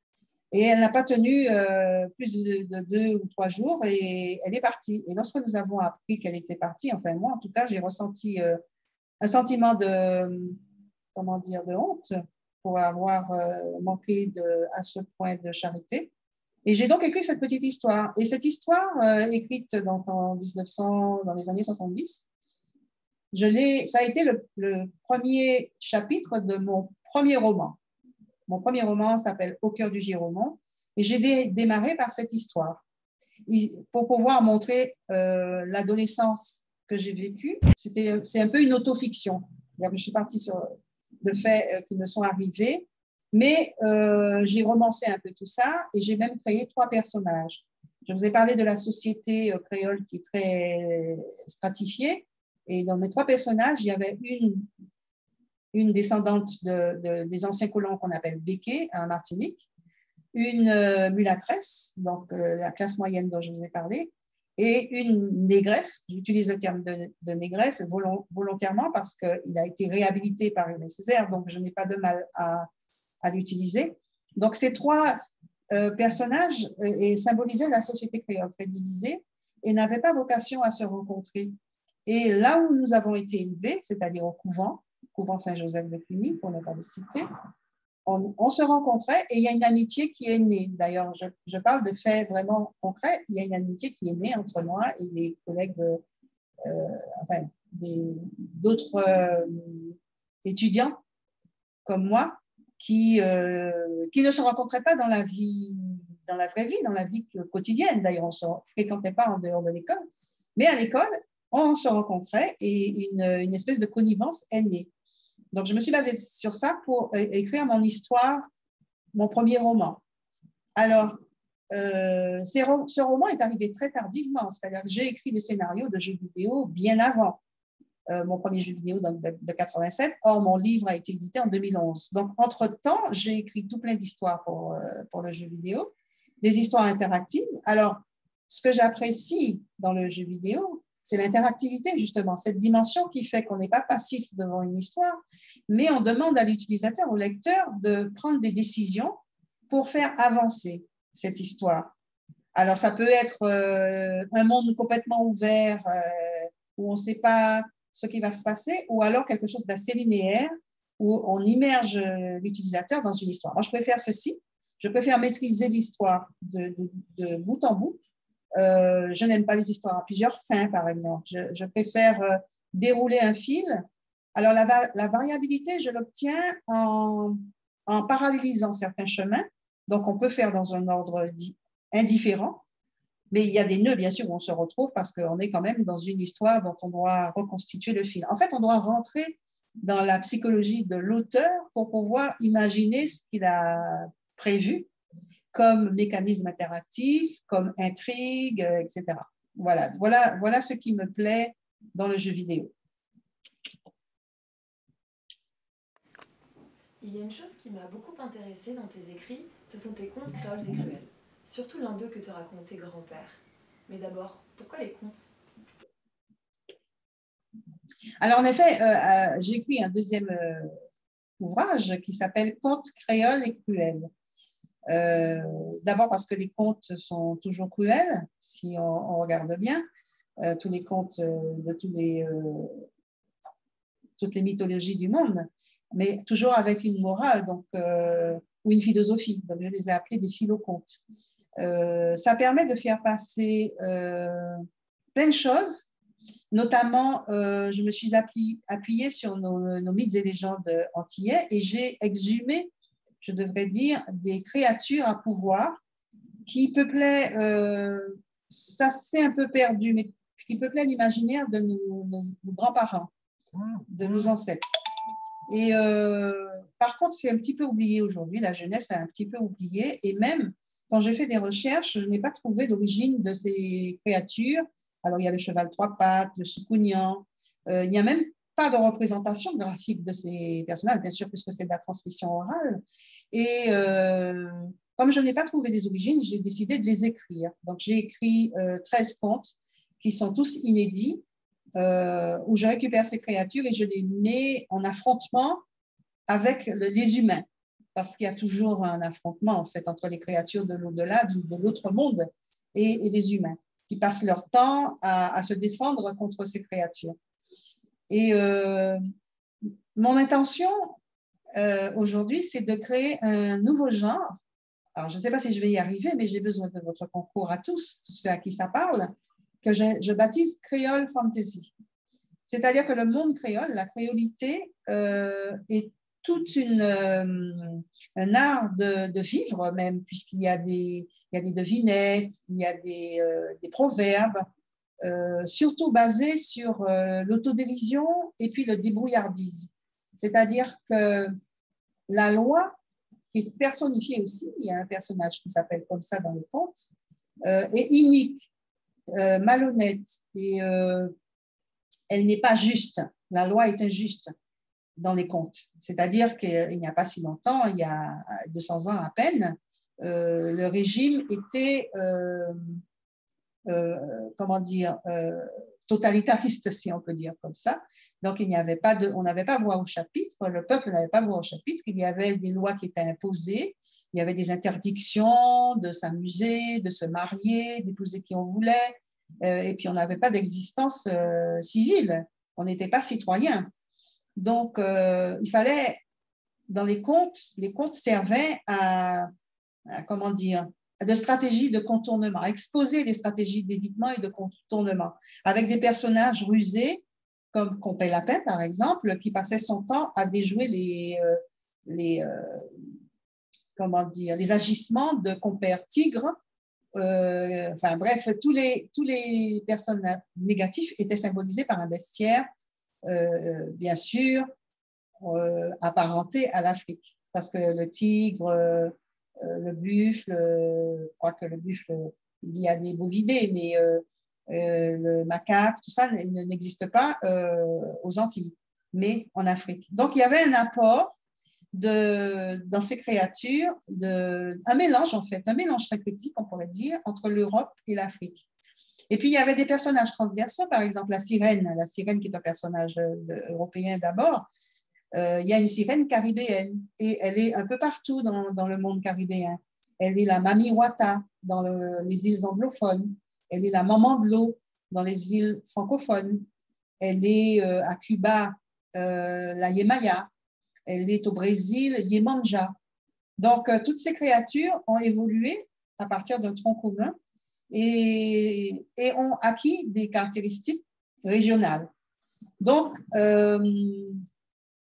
Et elle n'a pas tenu euh, plus de, de deux ou trois jours et elle est partie. Et lorsque nous avons appris qu'elle était partie, enfin moi en tout cas, j'ai ressenti euh, un sentiment de, comment dire, de honte pour avoir euh, manqué de, à ce point de charité. Et j'ai donc écrit cette petite histoire. Et cette histoire, euh, écrite donc en mille neuf cents, dans les années soixante-dix, je l'ai, ça a été le, le premier chapitre de mon premier roman. Mon premier roman s'appelle « Au cœur du Giromont » et j'ai dé, démarré par cette histoire. Et pour pouvoir montrer euh, l'adolescence que j'ai vécue, c'est un peu une autofiction. Je suis partie sur, de faits euh, qui me sont arrivés, mais euh, j'ai romancé un peu tout ça et j'ai même créé trois personnages. Je vous ai parlé de la société euh, créole qui est très stratifiée, et dans mes trois personnages, il y avait une, une descendante de, de, des anciens colons qu'on appelle Béké en Martinique, une euh, mulatresse, donc euh, la classe moyenne dont je vous ai parlé, et une négresse. J'utilise le terme de, de négresse volont, volontairement parce qu'il a été réhabilité par Aimé Césaire, donc je n'ai pas de mal à, à l'utiliser. Donc ces trois euh, personnages euh, et symbolisaient la société créole très divisée et n'avaient pas vocation à se rencontrer. Et là où nous avons été élevés, c'est-à-dire au couvent, couvent Saint-Joseph de Cluny, pour ne pas le citer, On, on se rencontrait et il y a une amitié qui est née. D'ailleurs, je, je parle de faits vraiment concrets. Il y a une amitié qui est née entre moi et des collègues, de, euh, enfin, d'autres euh, étudiants comme moi qui, euh, qui ne se rencontraient pas dans la vie, dans la vraie vie, dans la vie quotidienne. D'ailleurs, on ne se fréquentait pas en dehors de l'école. Mais à l'école, on se rencontrait et une, une espèce de connivence est née. Donc, je me suis basée sur ça pour écrire mon histoire, mon premier roman. Alors, euh, ce roman est arrivé très tardivement, c'est-à-dire que j'ai écrit des scénarios de jeux vidéo bien avant euh, mon premier jeu vidéo de mille neuf cent quatre-vingt-sept. Or, mon livre a été édité en deux mille onze. Donc, entre-temps, j'ai écrit tout plein d'histoires pour, euh, pour le jeu vidéo, des histoires interactives. Alors, ce que j'apprécie dans le jeu vidéo, c'est l'interactivité, justement, cette dimension qui fait qu'on n'est pas passif devant une histoire, mais on demande à l'utilisateur, au lecteur, de prendre des décisions pour faire avancer cette histoire. Alors, ça peut être euh, un monde complètement ouvert, euh, où on ne sait pas ce qui va se passer, ou alors quelque chose d'assez linéaire, où on immerge l'utilisateur dans une histoire. Moi, je préfère ceci, je préfère maîtriser l'histoire de, de, de bout en bout. Euh, je n'aime pas les histoires à plusieurs fins, par exemple. Je, je préfère euh, dérouler un fil. Alors, la, va la variabilité, je l'obtiens en, en parallélisant certains chemins. Donc, on peut faire dans un ordre indifférent. Mais il y a des nœuds, bien sûr, où on se retrouve parce qu'on est quand même dans une histoire dont on doit reconstituer le fil. En fait, on doit rentrer dans la psychologie de l'auteur pour pouvoir imaginer ce qu'il a prévu comme mécanisme interactif, comme intrigue, et cetera. Voilà, voilà, voilà ce qui me plaît dans le jeu vidéo. Il y a une chose qui m'a beaucoup intéressée dans tes écrits, ce sont tes contes créoles et cruels, surtout l'un d'eux que te raconte tes grands-pères. Mais d'abord, pourquoi les contes? Alors en effet, euh, euh, j'ai écrit un deuxième euh, ouvrage qui s'appelle « Contes créoles et cruels ». Euh, D'abord parce que les contes sont toujours cruels, si on, on regarde bien, euh, tous les contes euh, de tous les, euh, toutes les mythologies du monde, mais toujours avec une morale donc, euh, ou une philosophie. Donc je les ai appelés des philo-contes. Euh, ça permet de faire passer euh, plein de choses, notamment euh, je me suis appui, appuyée sur nos, nos mythes et légendes antillais et j'ai exhumé, je devrais dire, des créatures à pouvoir qui peuplaient, euh, ça c'est un peu perdu, mais qui peuplaient l'imaginaire de nos, nos, nos grands-parents, de nos ancêtres. Et euh, par contre, c'est un petit peu oublié aujourd'hui, la jeunesse a un petit peu oublié, et même quand j'ai fait des recherches, je n'ai pas trouvé d'origine de ces créatures. Alors, il y a le cheval trois pattes, le soukounian, euh, il n'y a même de représentation graphique de ces personnages, bien sûr, puisque c'est de la transmission orale. Et euh, comme je n'ai pas trouvé des origines, j'ai décidé de les écrire. Donc, j'ai écrit euh, treize contes qui sont tous inédits, euh, où je récupère ces créatures et je les mets en affrontement avec le, les humains, parce qu'il y a toujours un affrontement, en fait, entre les créatures de l'au-delà, de, de l'autre monde, et, et les humains, qui passent leur temps à, à se défendre contre ces créatures. Et euh, mon intention euh, aujourd'hui, c'est de créer un nouveau genre. Alors, je ne sais pas si je vais y arriver, mais j'ai besoin de votre concours à tous, tous ceux à qui ça parle, que je, je baptise Créole Fantasy. C'est-à-dire que le monde créole, la créolité, euh, est tout euh, un art de, de vivre même, puisqu'il y, y a des devinettes, il y a des, euh, des proverbes, euh, surtout basés sur euh, l'autodérision et puis le débrouillardisme. C'est-à-dire que la loi, qui est personnifiée aussi, il y a un personnage qui s'appelle comme ça dans les contes, euh, est inique, euh, malhonnête, et euh, elle n'est pas juste. La loi est injuste dans les contes. C'est-à-dire qu'il n'y a pas si longtemps, il y a deux cents ans à peine, euh, le régime était, euh, euh, comment dire, euh, totalitariste, si on peut dire comme ça. Donc, il n'y avait pas de, on n'avait pas voix au chapitre, le peuple n'avait pas voix au chapitre, il y avait des lois qui étaient imposées, il y avait des interdictions de s'amuser, de se marier, d'épouser qui on voulait, euh, et puis on n'avait pas d'existence euh, civile, on n'était pas citoyen. Donc, euh, il fallait, dans les contes, les contes servaient à, à comment dire, à de stratégies de contournement, à exposer des stratégies d'évitement et de contournement, avec des personnages rusés, comme Compé Lapin, par exemple, qui passait son temps à déjouer les, euh, les, euh, comment dire, les agissements de Compère Tigre. Euh, enfin, bref, tous les, tous les personnages négatifs étaient symbolisés par un bestiaire, Euh, bien sûr, euh, apparenté à l'Afrique, parce que le tigre, euh, le buffle, euh, je crois que le buffle, il y a des bovidés, mais euh, euh, le macaque, tout ça n'existe pas euh, aux Antilles, mais en Afrique. Donc, il y avait un apport de, dans ces créatures, de, un mélange en fait, un mélange syncrétique, on pourrait dire, entre l'Europe et l'Afrique. Et puis, il y avait des personnages transversaux, par exemple la sirène, la sirène qui est un personnage européen d'abord. Euh, il y a une sirène caribéenne et elle est un peu partout dans, dans le monde caribéen. Elle est la mamiwata dans le, les îles anglophones. Elle est la maman de l'eau dans les îles francophones. Elle est euh, à Cuba, euh, la Yemaya. Elle est au Brésil, Yemanja. Donc, euh, toutes ces créatures ont évolué à partir d'un tronc commun. Et, et ont acquis des caractéristiques régionales. Donc, euh,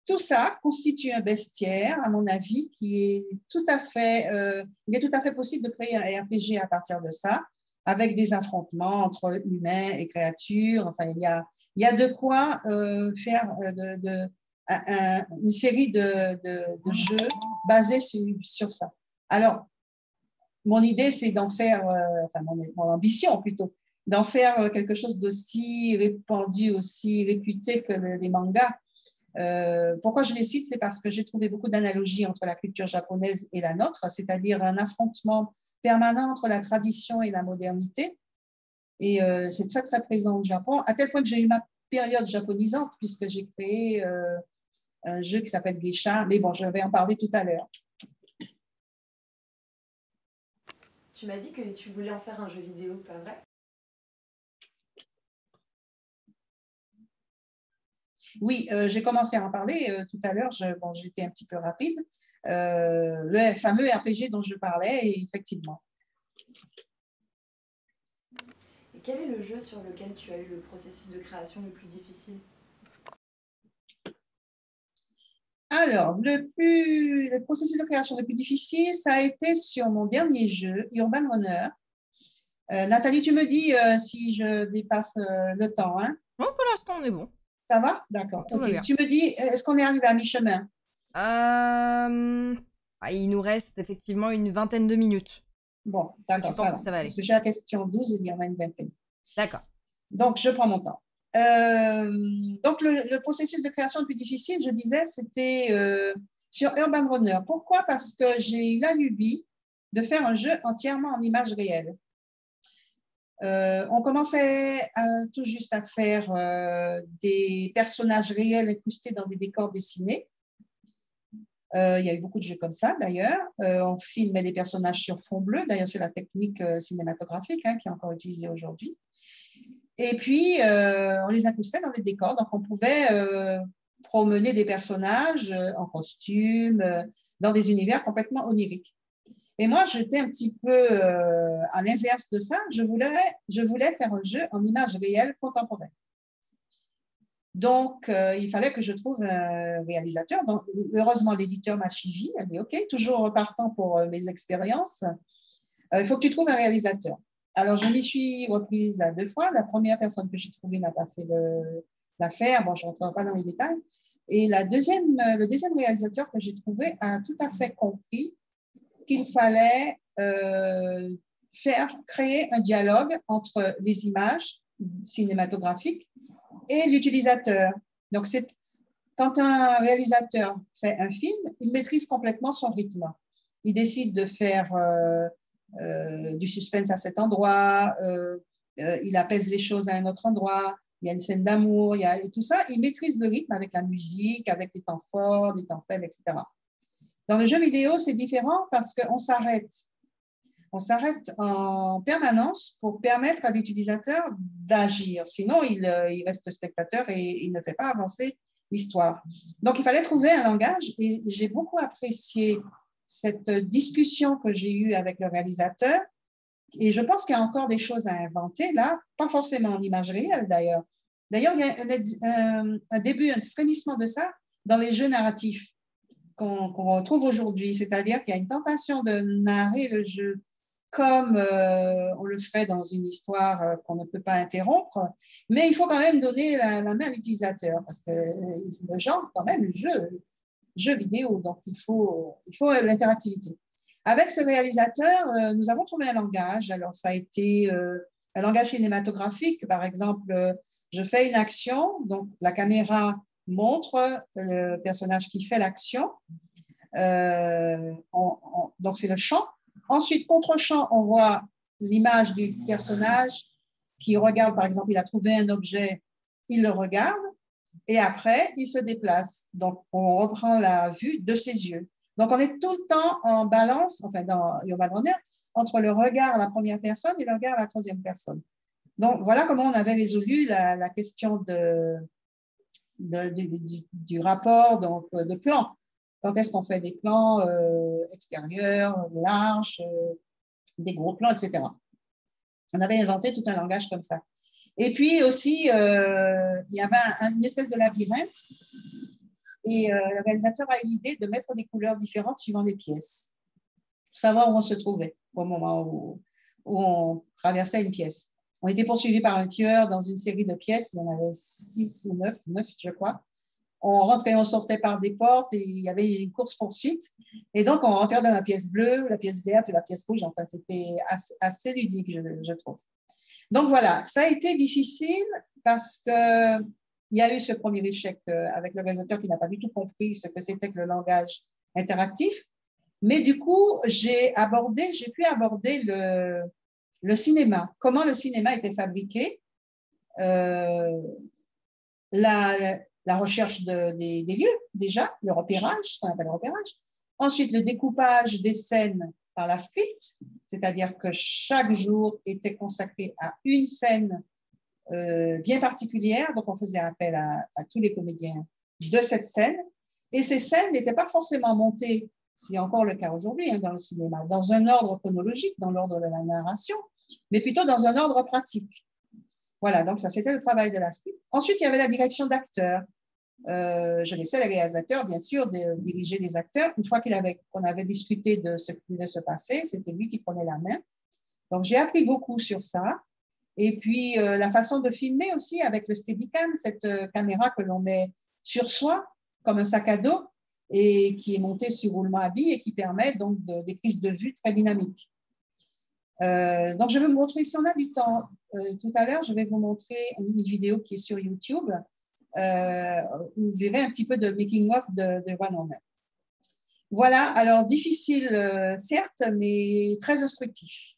tout ça constitue un bestiaire, à mon avis, qui est tout à fait, euh, il est tout à fait possible de créer un R P G à partir de ça, avec des affrontements entre humains et créatures. Enfin, il y a, il y a de quoi euh, faire de, de, un, une série de, de, de jeux basés sur, sur ça. Alors, mon idée, c'est d'en faire, euh, enfin mon, mon ambition plutôt, d'en faire euh, quelque chose d'aussi répandu, aussi réputé que le, les mangas. Euh, pourquoi je les cite? C'est parce que j'ai trouvé beaucoup d'analogies entre la culture japonaise et la nôtre, c'est-à-dire un affrontement permanent entre la tradition et la modernité. Et euh, c'est très, très présent au Japon, à tel point que j'ai eu ma période japonisante, puisque j'ai créé euh, un jeu qui s'appelle Geisha, mais bon, je vais en parler tout à l'heure. Tu m'as dit que tu voulais en faire un jeu vidéo, pas vrai? Oui, euh, j'ai commencé à en parler euh, tout à l'heure, bon, j'étais un petit peu rapide. Euh, le fameux R P G dont je parlais, effectivement. Et quel est le jeu sur lequel tu as eu le processus de création le plus difficile? Alors, le, plus, le processus de création le plus difficile, ça a été sur mon dernier jeu, Urban Runner. Euh, Nathalie, tu me dis euh, si je dépasse euh, le temps. Hein? Bon, pour l'instant, on est bon. Ça va? D'accord. Okay. Tu me dis, est-ce qu'on est arrivé à mi-chemin? euh... ah, Il nous reste effectivement une vingtaine de minutes. Bon, d'accord. Je pense que ça va aller. Parce que j'ai la question douze et il y en a une vingtaine. D'accord. Donc, je prends mon temps. Euh, donc, le, le processus de création le plus difficile, je disais, c'était euh, sur Urban Runner. Pourquoi? Parce que j'ai eu la lubie de faire un jeu entièrement en images réelles. Euh, on commençait à, tout juste à faire euh, des personnages réels incrustés dans des décors dessinés. Euh, il y a eu beaucoup de jeux comme ça, d'ailleurs. Euh, on filmait les personnages sur fond bleu. D'ailleurs, c'est la technique euh, cinématographique hein, qui est encore utilisée aujourd'hui. Et puis, euh, on les incrustait dans les décors. Donc, on pouvait euh, promener des personnages euh, en costume, euh, dans des univers complètement oniriques. Et moi, j'étais un petit peu euh, à l'inverse de ça. Je voulais, je voulais faire un jeu en images réelles contemporaines. Donc, euh, il fallait que je trouve un réalisateur. Donc, heureusement, l'éditeur m'a suivi. Elle dit, OK, toujours repartant pour euh, mes expériences. Il euh, faut que tu trouves un réalisateur. Alors, je m'y suis reprise deux fois. La première personne que j'ai trouvée n'a pas fait l'affaire. Bon, je ne rentre pas dans les détails. Et la deuxième, le deuxième réalisateur que j'ai trouvé a tout à fait compris qu'il fallait euh, faire, créer un dialogue entre les images cinématographiques et l'utilisateur. Donc, quand un réalisateur fait un film, il maîtrise complètement son rythme. Il décide de faire... Euh, Euh, du suspense à cet endroit, euh, euh, il apaise les choses à un autre endroit, il y a une scène d'amour, il y a, et tout ça, il maîtrise le rythme avec la musique, avec les temps forts, les temps faibles, et cetera. Dans le jeu vidéo, c'est différent parce qu'on s'arrête. On s'arrête en permanence pour permettre à l'utilisateur d'agir. Sinon, il, euh, il reste spectateur et il ne fait pas avancer l'histoire. Donc, il fallait trouver un langage et j'ai beaucoup apprécié cette discussion que j'ai eue avec le réalisateur, et je pense qu'il y a encore des choses à inventer là, pas forcément en images réelles d'ailleurs. D'ailleurs, il y a un, un, un début, un frémissement de ça dans les jeux narratifs qu'on qu'on retrouve aujourd'hui, c'est-à-dire qu'il y a une tentation de narrer le jeu comme euh, on le ferait dans une histoire euh, qu'on ne peut pas interrompre, mais il faut quand même donner la, la main à l'utilisateur, parce que euh, le genre, quand même, le jeu, jeu vidéo, donc il faut, il faut l'interactivité. Avec ce réalisateur, euh, nous avons trouvé un langage. Alors, ça a été euh, un langage cinématographique. Par exemple, euh, je fais une action, donc la caméra montre le personnage qui fait l'action. Euh, donc, c'est le champ. Ensuite, contre-champ, on voit l'image du personnage qui regarde, par exemple, il a trouvé un objet, il le regarde. Et après, il se déplace. Donc, on reprend la vue de ses yeux. Donc, on est tout le temps en balance, enfin, dans Urban Runner, entre le regard à la première personne et le regard à la troisième personne. Donc, voilà comment on avait résolu la, la question de, de, du, du, du rapport donc, de plan. Quand est-ce qu'on fait des plans euh, extérieurs, larges, euh, des gros plans, et cetera. On avait inventé tout un langage comme ça. Et puis aussi, euh, il y avait un, une espèce de labyrinthe et euh, le réalisateur a eu l'idée de mettre des couleurs différentes suivant les pièces pour savoir où on se trouvait au moment où, où on traversait une pièce. On était poursuivi par un tueur dans une série de pièces, il y en avait six ou neuf, neuf je crois. On rentrait, on sortait par des portes et il y avait une course-poursuite. Et donc, on rentrait dans la pièce bleue, la pièce verte, la pièce rouge. Enfin, c'était assez, assez ludique, je, je trouve. Donc voilà, ça a été difficile parce qu'il y a eu ce premier échec avec le réalisateur qui n'a pas du tout compris ce que c'était que le langage interactif. Mais du coup, j'ai abordé, j'ai pu aborder le, le cinéma, comment le cinéma était fabriqué, euh, la, la recherche de, des, des lieux déjà, le repérage, ce qu'on appelle le repérage, ensuite le découpage des scènes par la script, c'est-à-dire que chaque jour était consacré à une scène euh, bien particulière, donc on faisait appel à, à tous les comédiens de cette scène, et ces scènes n'étaient pas forcément montées, c'est encore le cas aujourd'hui hein, dans le cinéma, dans un ordre chronologique, dans l'ordre de la narration, mais plutôt dans un ordre pratique. Voilà, donc ça c'était le travail de la script. Ensuite, il y avait la direction d'acteurs. Euh, je laissais les réalisateurs, bien sûr, de, de diriger les acteurs. Une fois qu'on avait discuté de ce qui devait se passer, c'était lui qui prenait la main. Donc, j'ai appris beaucoup sur ça. Et puis, euh, la façon de filmer aussi avec le Steadicam, cette euh, caméra que l'on met sur soi, comme un sac à dos, et qui est montée sur roulement à billes et qui permet donc de, des prises de vue très dynamiques. Euh, donc, je vais vous montrer, si on a du temps, euh, tout à l'heure, je vais vous montrer une vidéo qui est sur YouTube. Euh, vous verrez un petit peu de making-of de, de One On. Voilà, alors difficile, euh, certes, mais très instructif.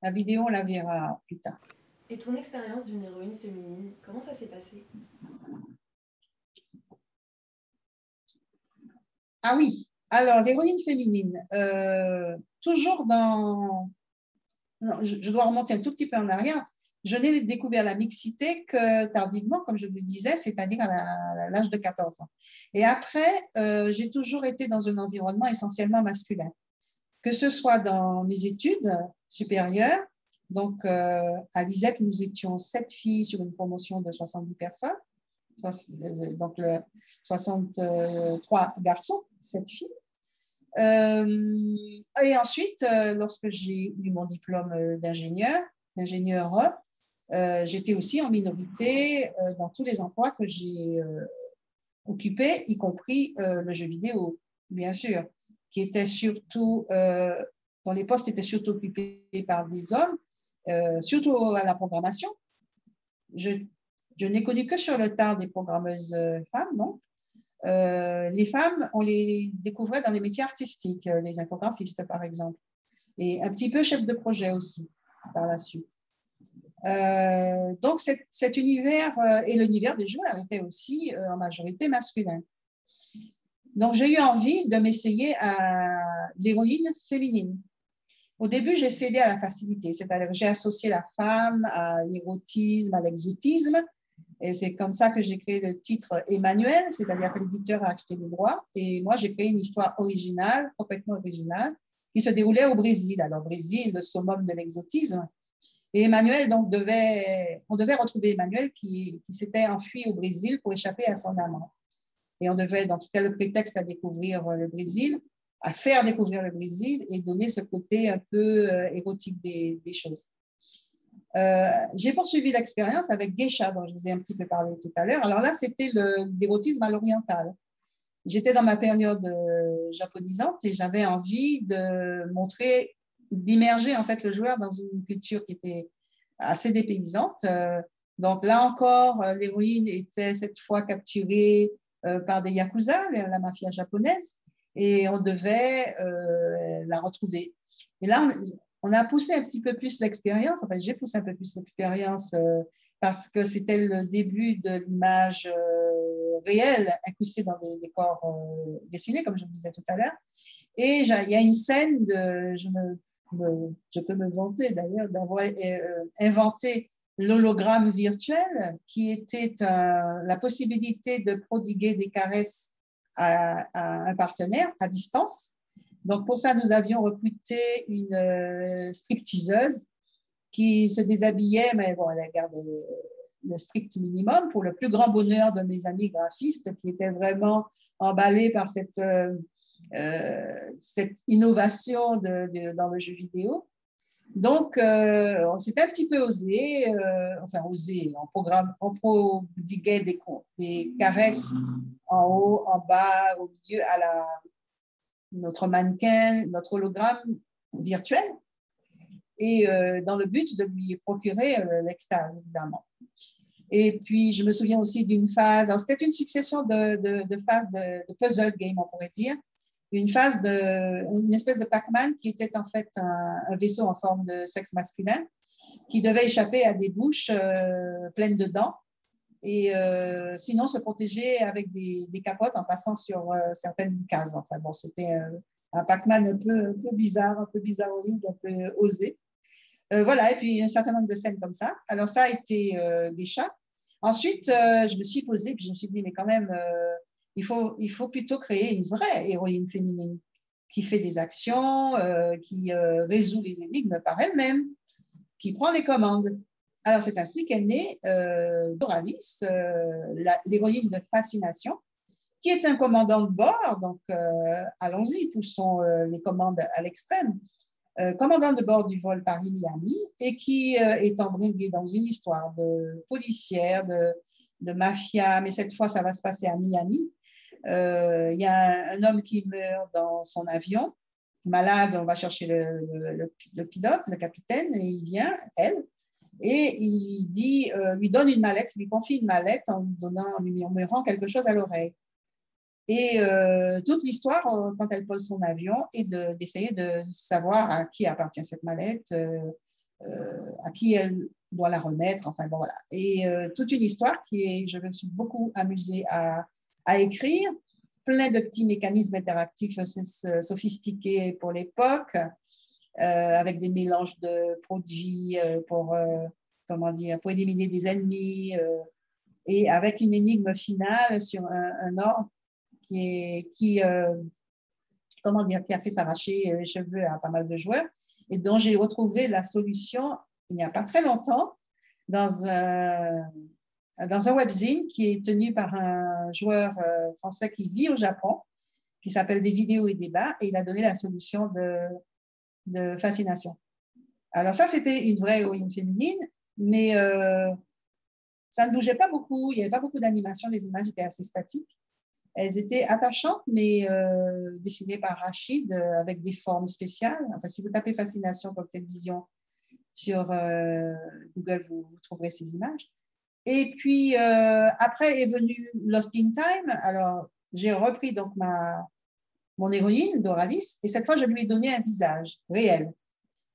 La vidéo, on la verra plus tard. Et ton expérience d'une héroïne féminine, comment ça s'est passé? Ah oui, alors l'héroïne féminine, euh, toujours dans... non, je, je dois remonter un tout petit peu en arrière. Je n'ai découvert la mixité que tardivement, comme je vous le disais, c'est-à-dire à l'âge de quatorze ans. Et après, euh, j'ai toujours été dans un environnement essentiellement masculin, que ce soit dans mes études supérieures. Donc, euh, à l'ISEP, nous étions sept filles sur une promotion de soixante-dix personnes, so, euh, donc le soixante-trois garçons, sept filles. Euh, et ensuite, euh, lorsque j'ai eu mon diplôme d'ingénieur, d'ingénieur Europe, euh, j'étais aussi en minorité euh, dans tous les emplois que j'ai euh, occupés, y compris euh, le jeu vidéo, bien sûr, qui était surtout, euh, dont les postes étaient surtout occupés par des hommes, euh, surtout à la programmation. Je, je n'ai connu que sur le tard des programmeuses femmes, donc. Euh, les femmes, on les découvrait dans les métiers artistiques, les infographistes par exemple, et un petit peu chef de projet aussi par la suite. Euh, donc cet, cet univers euh, et l'univers des joueurs était aussi euh, en majorité masculin. Donc j'ai eu envie de m'essayer à l'héroïne féminine. Au début, j'ai cédé à la facilité, c'est-à-dire que j'ai associé la femme à l'érotisme, à l'exotisme. Et c'est comme ça que j'ai créé le titre Emmanuel, c'est-à-dire que l'éditeur a acheté le droit. Et moi, j'ai créé une histoire originale, complètement originale, qui se déroulait au Brésil. Alors, Brésil, le summum de l'exotisme. Et Emmanuel, donc, devait, on devait retrouver Emmanuel qui, qui s'était enfui au Brésil pour échapper à son amant. Et on devait, donc, c'était le prétexte à découvrir le Brésil, à faire découvrir le Brésil et donner ce côté un peu euh, érotique des, des choses. Euh, j'ai poursuivi l'expérience avec Geisha, dont je vous ai un petit peu parlé tout à l'heure. Alors là, c'était l'érotisme à l'oriental. J'étais dans ma période euh, japonisante et j'avais envie de montrer, d'immerger en fait le joueur dans une culture qui était assez dépaysante. Euh, donc là encore, l'héroïne était cette fois capturée euh, par des yakuza, la mafia japonaise, et on devait euh, la retrouver. Et là, on, On a poussé un petit peu plus l'expérience, enfin j'ai poussé un peu plus l'expérience euh, parce que c'était le début de l'image euh, réelle incrustée dans des décors euh, dessinés, comme je vous disais tout à l'heure. Et il y a une scène, de, je, me, me, je peux me vanter d'ailleurs, d'avoir euh, inventé l'hologramme virtuel qui était euh, la possibilité de prodiguer des caresses à, à un partenaire à distance. Donc, pour ça, nous avions recruté une euh, stripteaseuse qui se déshabillait, mais bon, elle gardait le strict minimum pour le plus grand bonheur de mes amis graphistes qui étaient vraiment emballés par cette, euh, euh, cette innovation de, de, dans le jeu vidéo. Donc, euh, on s'était un petit peu osé, euh, enfin osé, on, programme, on prodiguait des, des caresses en haut, en bas, au milieu, à la... notre mannequin, notre hologramme virtuel, et euh, dans le but de lui procurer euh, l'extase, évidemment. Et puis, je me souviens aussi d'une phase, c'était une succession de, de, de phases de, de puzzle game, on pourrait dire, une phase de, une espèce de Pac-Man qui était en fait un, un vaisseau en forme de sexe masculin, qui devait échapper à des bouches euh, pleines de dents, et euh, sinon se protéger avec des, des capotes en passant sur euh, certaines cases. Enfin bon, c'était euh, un Pac-Man un peu, un peu bizarre, un peu bizarroïde, un peu osé. Euh, voilà, et puis un certain nombre de scènes comme ça. Alors ça a été euh, des chats. Ensuite, euh, je me suis posée, puis je me suis dit, mais quand même, euh, il, faut, il faut plutôt créer une vraie héroïne féminine qui fait des actions, euh, qui euh, résout les énigmes par elle-même, qui prend les commandes. Alors, c'est ainsi qu'est née euh, Doralis, euh, l'héroïne de Fascination, qui est un commandant de bord, donc euh, allons-y, poussons euh, les commandes à l'extrême, euh, commandant de bord du vol Paris-Miami, et qui euh, est embringuée dans une histoire de policière, de, de mafia, mais cette fois, ça va se passer à Miami. Il euh, y a un, un homme qui meurt dans son avion, malade, on va chercher le, le, le, le pilote, le capitaine, et il vient, elle, et il dit, euh, lui donne une mallette, lui confie une mallette en lui donnant, en lui murmurant quelque chose à l'oreille. Et euh, toute l'histoire, euh, quand elle pose son avion, est d'essayer de, de savoir à qui appartient cette mallette, euh, euh, à qui elle doit la remettre, enfin bon voilà. Et euh, toute une histoire qui est, je me suis beaucoup amusée à, à écrire, plein de petits mécanismes interactifs sophistiqués pour l'époque. euh, avec des mélanges de produits euh, pour, euh, comment dire, pour éliminer des ennemis, euh, et avec une énigme finale sur un, un orc qui, est, qui, euh, comment dire, qui a fait s'arracher les cheveux à pas mal de joueurs, et dont j'ai retrouvé la solution il n'y a pas très longtemps dans un, dans un webzine qui est tenu par un joueur français qui vit au Japon, qui s'appelle Des vidéos et débats, et il a donné la solution de, de Fascination. Alors ça, c'était une vraie héroïne féminine, mais euh, ça ne bougeait pas beaucoup, il n'y avait pas beaucoup d'animation, les images étaient assez statiques. Elles étaient attachantes, mais euh, dessinées par Rachid, euh, avec des formes spéciales. Enfin, si vous tapez Fascination Coktel Vision sur euh, Google, vous, vous trouverez ces images. Et puis, euh, après est venu Lost in Time. Alors, j'ai repris donc ma, mon héroïne, Doralis, et cette fois, je lui ai donné un visage réel.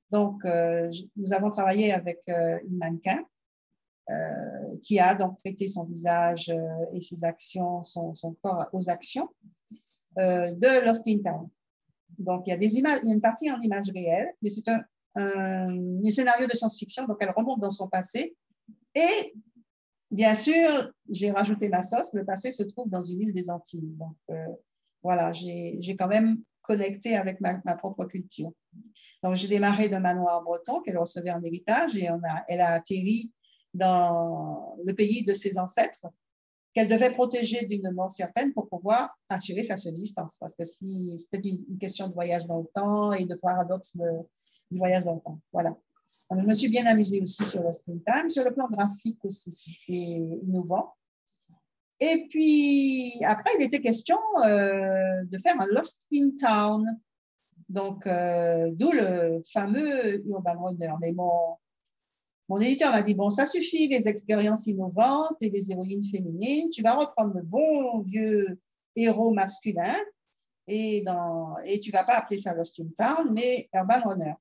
Donc, euh, nous avons travaillé avec euh, une mannequin, Euh, qui a donc prêté son visage euh, et ses actions, son, son corps aux actions euh, de Lost in Time. Donc il y a des images, il y a une partie en images réelles, mais c'est un, un, un scénario de science-fiction, donc elle remonte dans son passé. Et bien sûr, j'ai rajouté ma sauce, le passé se trouve dans une île des Antilles. Donc euh, voilà, j'ai, j'ai quand même connecté avec ma, ma propre culture. Donc j'ai démarré d'un manoir breton qu'elle recevait en héritage, et on a, elle a atterri dans le pays de ses ancêtres, qu'elle devait protéger d'une mort certaine pour pouvoir assurer sa subsistance. Parce que si, c'était une question de voyage dans le temps et de paradoxe du voyage dans le temps. Voilà. Alors, je me suis bien amusée aussi sur Lost in Time, sur le plan graphique aussi, c'était innovant. Et puis, après, il était question euh, de faire un Lost in Town. Donc, euh, d'où le fameux Urban Runner. Mais mon Mon éditeur m'a dit, bon, ça suffit, les expériences innovantes et les héroïnes féminines, tu vas reprendre le bon vieux héros masculin et, dans, et tu ne vas pas appeler ça Lost in Town, mais Urban Runner.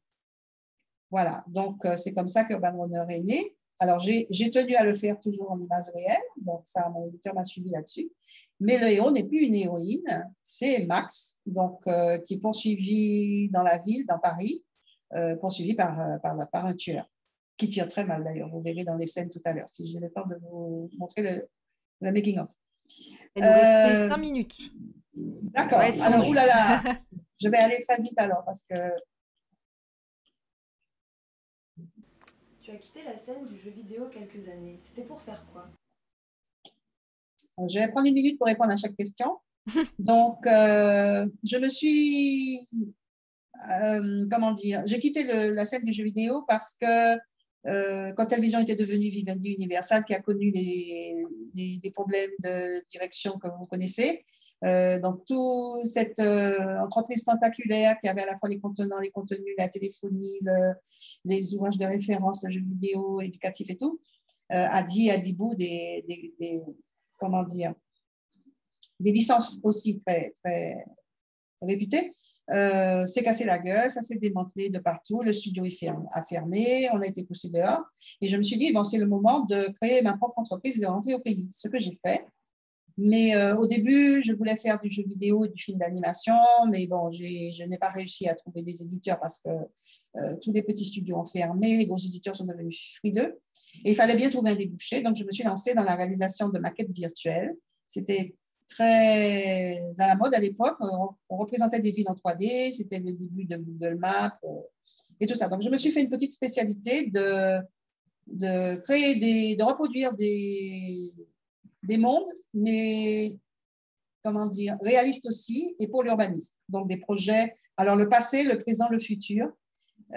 Voilà, donc c'est comme ça qu'Urban Runner est né. Alors, j'ai, j'ai tenu à le faire toujours en image réelle, donc ça, mon éditeur m'a suivi là-dessus. Mais le héros n'est plus une héroïne, c'est Max, donc, euh, qui est poursuivi dans la ville, dans Paris, euh, poursuivi par, par, par un tueur, qui tire très mal d'ailleurs, vous verrez dans les scènes tout à l'heure, si j'ai le temps de vous montrer le, le making-of. Il nous restait cinq minutes. D'accord, ouais, alors oulala, je vais aller très vite alors, parce que... Tu as quitté la scène du jeu vidéo quelques années, c'était pour faire quoi? Je vais prendre une minute pour répondre à chaque question. Donc, euh, je me suis... Euh, comment dire, j'ai quitté le, la scène du jeu vidéo parce que Euh, quand Coktel Vision était devenue Vivendi Universal, qui a connu les, les, les problèmes de direction que vous connaissez, euh, donc toute cette euh, entreprise tentaculaire qui avait à la fois les contenants, les contenus, la téléphonie, le, les ouvrages de référence, le jeu vidéo éducatif et tout, euh, a dit à Dibou des, des, des comment dire, des licences aussi très, très réputées. Euh, c'est cassé la gueule, ça s'est démantelé de partout, le studio a fermé, on a été poussé dehors, et je me suis dit, bon, c'est le moment de créer ma propre entreprise et de rentrer au pays, ce que j'ai fait. Mais euh, au début, je voulais faire du jeu vidéo et du film d'animation, mais bon, j'ai, je n'ai pas réussi à trouver des éditeurs parce que euh, tous les petits studios ont fermé, les gros éditeurs sont devenus frileux, et il fallait bien trouver un débouché, donc je me suis lancée dans la réalisation de maquettes virtuelles. C'était très à la mode à l'époque, on représentait des villes en trois D, c'était le début de Google Maps et tout ça. Donc, je me suis fait une petite spécialité de, de créer, des, de reproduire des, des mondes, mais, comment dire, réalistes aussi, et pour l'urbanisme. Donc, des projets, alors le passé, le présent, le futur.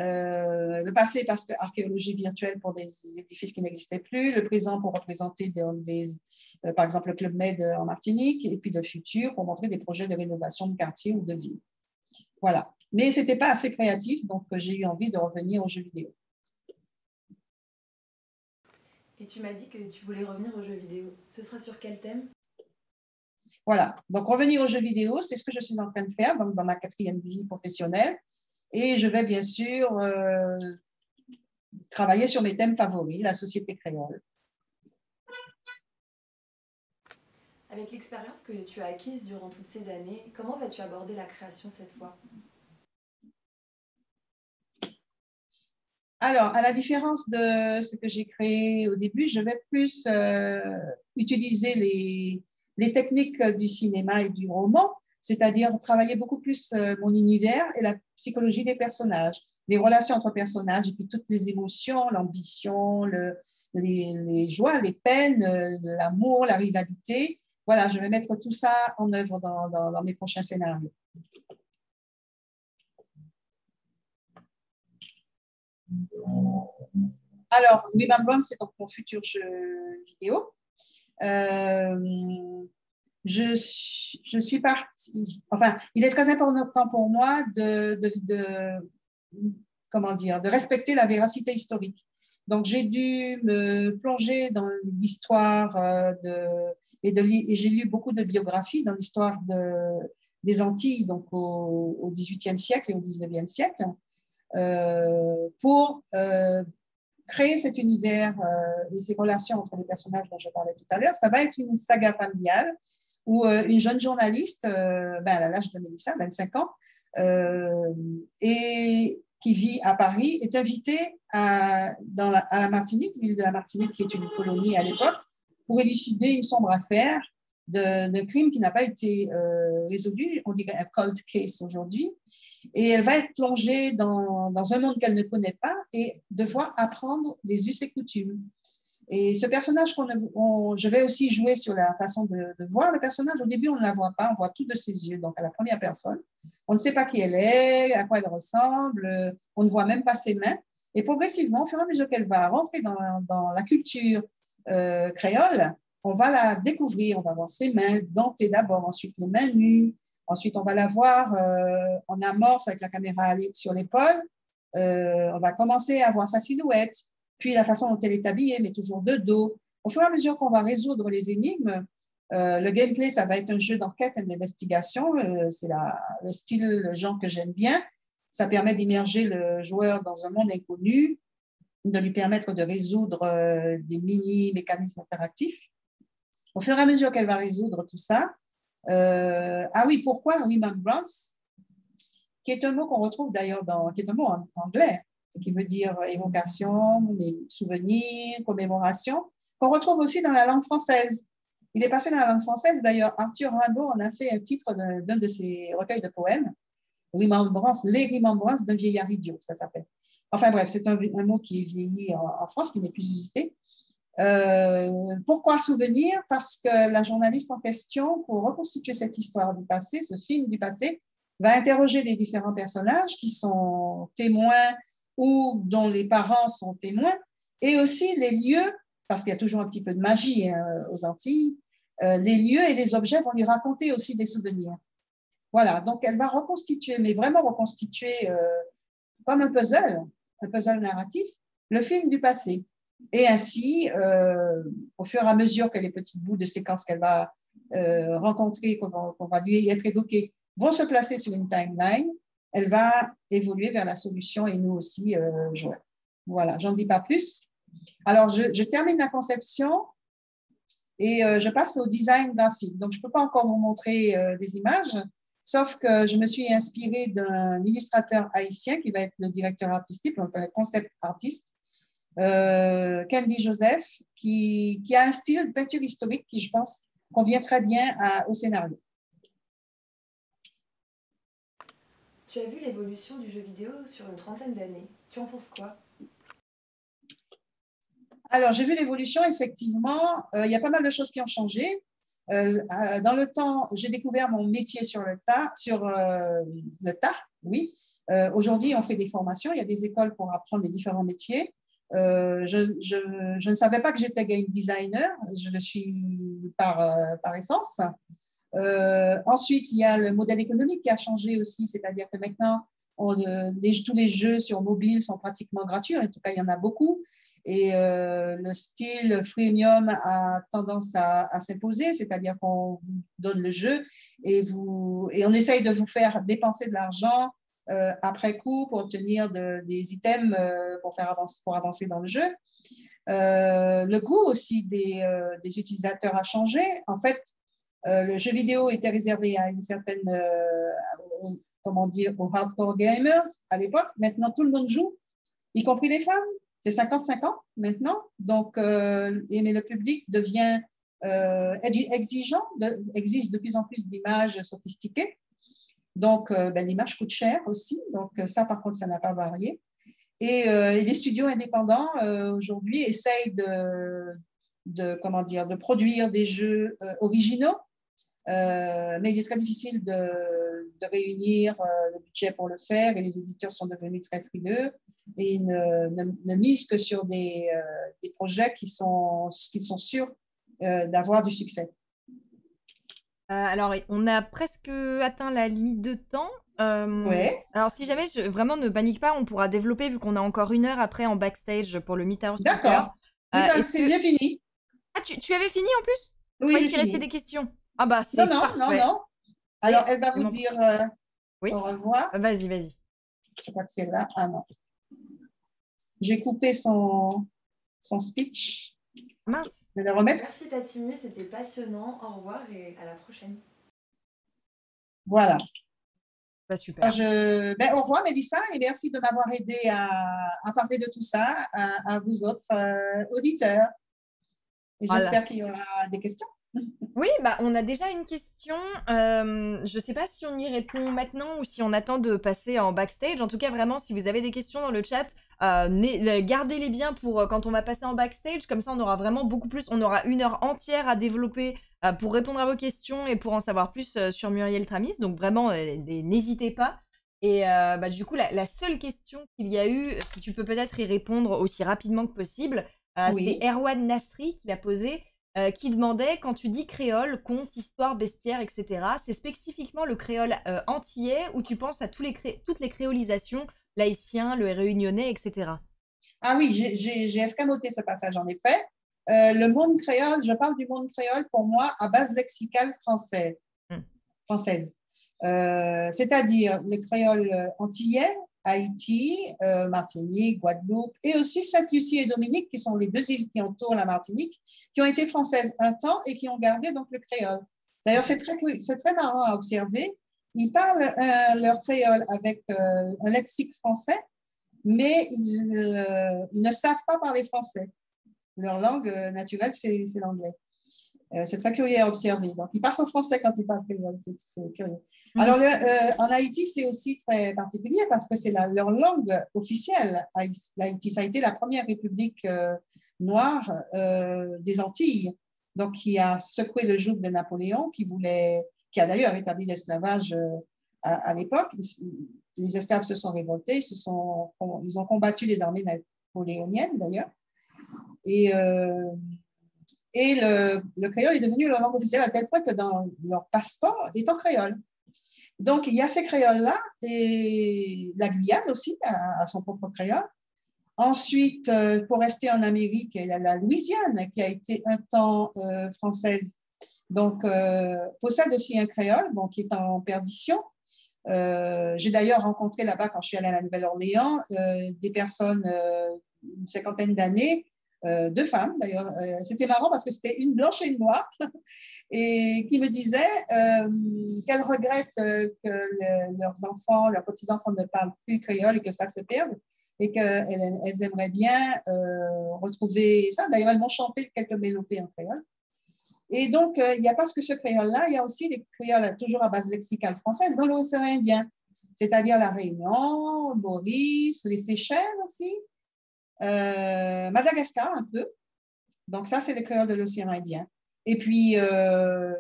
Euh, le passé parce que archéologie virtuelle pour des édifices qui n'existaient plus, le présent pour représenter des, des, euh, par exemple le Club Med en Martinique, et puis le futur pour montrer des projets de rénovation de quartier ou de ville. Voilà. Mais ce n'était pas assez créatif, donc euh, j'ai eu envie de revenir aux jeux vidéo. Et tu m'as dit que tu voulais revenir aux jeux vidéo. Ce sera sur quel thème? Voilà. Donc revenir aux jeux vidéo, c'est ce que je suis en train de faire donc, dans ma quatrième vie professionnelle. Et je vais bien sûr euh, travailler sur mes thèmes favoris, la société créole. Avec l'expérience que tu as acquise durant toutes ces années, comment vas-tu aborder la création cette fois? Alors, à la différence de ce que j'ai créé au début, je vais plus euh, utiliser les, les techniques du cinéma et du roman, c'est-à-dire travailler beaucoup plus euh, mon univers et la psychologie des personnages, les relations entre personnages, et puis toutes les émotions, l'ambition, le, les, les joies, les peines, l'amour, la rivalité. Voilà, je vais mettre tout ça en œuvre dans, dans, dans mes prochains scénarios. Alors, Remembrance, c'est donc mon futur jeu vidéo. Euh, je, suis, je suis partie. Enfin, il est très important pour moi de, de, de, comment dire, de respecter la véracité historique. Donc, j'ai dû me plonger dans l'histoire et, et j'ai lu beaucoup de biographies dans l'histoire de, des Antilles, donc au, au dix-huitième siècle et au dix-neuvième siècle. Euh, pour euh, créer cet univers euh, et ces relations entre les personnages dont je parlais tout à l'heure. Ça va être une saga familiale où euh, une jeune journaliste, euh, ben, à l'âge de Mélissa, vingt-cinq ans, euh, et qui vit à Paris, est invitée à, dans la, à la Martinique, l'île de la Martinique qui est une colonie à l'époque, pour élucider une sombre affaire de, de crime qui n'a pas été euh, résolu, on dirait un cold case aujourd'hui, et elle va être plongée dans, dans un monde qu'elle ne connaît pas et devoir apprendre les us et coutumes. Et ce personnage, qu'on, on, je vais aussi jouer sur la façon de, de voir le personnage. Au début, on ne la voit pas, on voit tout de ses yeux, donc à la première personne. On ne sait pas qui elle est, à quoi elle ressemble, on ne voit même pas ses mains. Et progressivement, au fur et à mesure qu'elle va rentrer dans, dans la culture euh, créole, on va la découvrir, on va voir ses mains dentées d'abord, ensuite les mains nues, ensuite on va la voir euh, en amorce avec la caméra sur l'épaule, euh, on va commencer à voir sa silhouette, puis la façon dont elle est habillée, mais toujours de dos. Au fur et à mesure qu'on va résoudre les énigmes, euh, le gameplay, ça va être un jeu d'enquête et d'investigation, euh, c'est le style, le genre que j'aime bien, ça permet d'immerger le joueur dans un monde inconnu, de lui permettre de résoudre euh, des mini-mécanismes interactifs. Au fur et à mesure qu'elle va résoudre tout ça, euh, ah oui, pourquoi Remembrance, qui est un mot qu'on retrouve d'ailleurs dans, qui est un mot en anglais, qui veut dire évocation, souvenir, commémoration, qu'on retrouve aussi dans la langue française. Il est passé dans la langue française, d'ailleurs, Arthur Rimbaud en a fait un titre d'un de ses recueils de poèmes, Remembrance, les remembrances d'un vieillard idiot, ça s'appelle. Enfin bref, c'est un, un mot qui est vieilli en, en France, qui n'est plus usité. Euh, pourquoi souvenir? Parce que la journaliste en question, pour reconstituer cette histoire du passé, ce film du passé, va interroger les différents personnages qui sont témoins ou dont les parents sont témoins, et aussi les lieux, parce qu'il y a toujours un petit peu de magie hein, aux Antilles, euh, les lieux et les objets vont lui raconter aussi des souvenirs. Voilà, donc elle va reconstituer, mais vraiment reconstituer euh, comme un puzzle, un puzzle narratif, le film du passé. Et ainsi, euh, au fur et à mesure que les petits bouts de séquences qu'elle va euh, rencontrer, qu'on va, qu'on va lui être évoqués, vont se placer sur une timeline, elle va évoluer vers la solution et nous aussi euh, jouer. Voilà, j'en dis pas plus. Alors, je, je termine la conception et euh, je passe au design graphique. Donc, je ne peux pas encore vous montrer euh, des images, sauf que je me suis inspirée d'un illustrateur haïtien qui va être le directeur artistique, enfin le concept artiste, Euh, Candy Joseph, qui, qui a un style de peinture historique qui, je pense, convient très bien à, au scénario. Tu as vu l'évolution du jeu vidéo sur une trentaine d'années. Tu en penses quoi? Alors, j'ai vu l'évolution, effectivement. Il euh, y a pas mal de choses qui ont changé. Euh, euh, dans le temps, j'ai découvert mon métier sur le tas, sur euh, le tas, oui. Euh, aujourd'hui, on fait des formations. Il y a des écoles pour apprendre les différents métiers. Euh, je, je, je ne savais pas que j'étais game designer, je le suis par, euh, par essence. Euh, ensuite, il y a le modèle économique qui a changé aussi, c'est-à-dire que maintenant, on, euh, les, tous les jeux sur mobile sont pratiquement gratuits, en tout cas, il y en a beaucoup. Et euh, le style freemium a tendance à, à s'imposer, c'est-à-dire qu'on vous donne le jeu et, vous, et on essaye de vous faire dépenser de l'argent Euh, après coup pour obtenir de, des items euh, pour, faire avance, pour avancer dans le jeu. Euh, le goût aussi des, euh, des utilisateurs a changé. En fait, euh, le jeu vidéo était réservé à une certaine, euh, comment dire, aux hardcore gamers à l'époque. Maintenant, tout le monde joue. y compris les femmes. C'est cinquante cinquante maintenant. Donc, euh, et, mais le public devient euh, exigeant, de, exige de plus en plus d'images sophistiquées. Donc, euh, ben, l'image coûte cher aussi. Donc, ça, par contre, ça n'a pas varié. Et, euh, et les studios indépendants, euh, aujourd'hui, essayent de, de, comment dire, de produire des jeux euh, originaux. Euh, mais il est très difficile de, de réunir euh, le budget pour le faire et les éditeurs sont devenus très frileux et ne, ne, ne misent que sur des, euh, des projets qui sont, qui sont sûrs euh, d'avoir du succès. Euh, alors, on a presque atteint la limite de temps. Euh, ouais. Alors, si jamais, je, vraiment, ne panique pas, on pourra développer vu qu'on a encore une heure après en backstage pour le Meet Our Speaker. D'accord. Euh, c'est que... fini. Ah, tu, tu avais fini en plus? Oui, j'ai fini. Il restait des questions. Ah bah, non, non, parfait. non, non. Alors, elle va vous dire euh, oui. au revoir. Vas-y, vas-y. Je crois que c'est là. Ah non. J'ai coupé son, son speech. Mince. Je vais la remettre. Merci Tatimé, c'était passionnant. Au revoir et à la prochaine. Voilà. Bah, super. Je... Ben, au revoir Mélissa et merci de m'avoir aidé à, à parler de tout ça, à, à vous autres euh, auditeurs. Et j'espère voilà. qu'il y aura des questions. Oui, bah, on a déjà une question. Euh, je ne sais pas si on y répond maintenant ou si on attend de passer en backstage. En tout cas, vraiment, si vous avez des questions dans le chat, euh, gardez-les bien pour euh, quand on va passer en backstage. Comme ça, on aura vraiment beaucoup plus. On aura une heure entière à développer euh, pour répondre à vos questions et pour en savoir plus euh, sur Muriel Tramis. Donc vraiment, euh, n'hésitez pas. Et euh, bah, du coup, la, la seule question qu'il y a eu, si tu peux peut-être y répondre aussi rapidement que possible, euh, oui. c'est Erwan Nasri qui l'a posée. Euh, qui demandait, quand tu dis créole, conte, histoire, bestiaire, et cetera, c'est spécifiquement le créole euh, antillais où tu penses à tous les cré... toutes les créolisations, l'haïtien, le réunionnais, et cetera. Ah oui, j'ai escamoté ce passage, en effet. Euh, le monde créole, je parle du monde créole pour moi à base lexicale française. Hum. française. Euh, C'est-à-dire les créoles antillais, Haïti, euh, Martinique, Guadeloupe, et aussi Sainte-Lucie et Dominique, qui sont les deux îles qui entourent la Martinique, qui ont été françaises un temps et qui ont gardé donc le créole. D'ailleurs, c'est très, très marrant à observer. Ils parlent euh, leur créole avec euh, un lexique français, mais ils, euh, ils ne savent pas parler français. Leur langue euh, naturelle, c'est l'anglais. Euh, c'est très curieux à observer. Donc, ils parlent en français quand ils parlent créole, c'est curieux. Alors, le, euh, en Haïti, c'est aussi très particulier parce que c'est la, leur langue officielle, l'Haïti. Ça a été la première république euh, noire euh, des Antilles, donc qui a secoué le joug de Napoléon, qui, voulait, qui a d'ailleurs établi l'esclavage euh, à, à l'époque. Les esclaves se sont révoltés, se sont, ils ont combattu les armées napoléoniennes, d'ailleurs. Et... Euh, Et le, le créole est devenu leur langue officielle à tel point que dans leur passeport est en créole. Donc, il y a ces créoles-là, et la Guyane aussi a, a son propre créole. Ensuite, pour rester en Amérique, il y a la Louisiane qui a été un temps euh, française, donc euh, possède aussi un créole, bon, qui est en perdition. Euh, J'ai d'ailleurs rencontré là-bas, quand je suis allée à la Nouvelle-Orléans, euh, des personnes, euh, une cinquantaine d'années, Euh, deux femmes d'ailleurs, euh, c'était marrant parce que c'était une blanche et une noire et qui me disaient euh, qu'elles regrettent euh, que le, leurs enfants, leurs petits-enfants ne parlent plus créole et que ça se perde et qu'elles elles aimeraient bien euh, retrouver ça. D'ailleurs, elles m'ont chanté quelques mélopées en créole. Et donc, il euh, n'y a pas que ce créole-là, il y a aussi des créoles toujours à base lexicale française dans l'océan Indien, c'est-à-dire la Réunion, Maurice, les Seychelles aussi. Euh, Madagascar un peu, donc ça c'est les créoles de l'océan Indien. Et puis euh,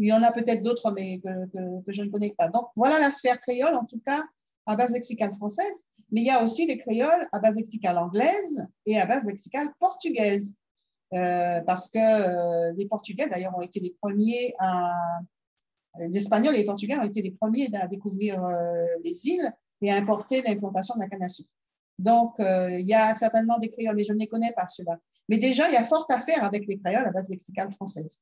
il y en a peut-être d'autres mais que, que, que je ne connais pas. Donc voilà la sphère créole en tout cas à base lexicale française, mais il y a aussi les créoles à base lexicale anglaise et à base lexicale portugaise euh, parce que euh, les Portugais d'ailleurs ont été les premiers à les Espagnols et les Portugais ont été les premiers à découvrir euh, les îles et à importer l'implantation de la canne à sucre. Donc, il euh, y a certainement des créoles, mais je ne les connais pas, ceux-là. Mais déjà, il y a fort à faire avec les créoles à base lexicale française.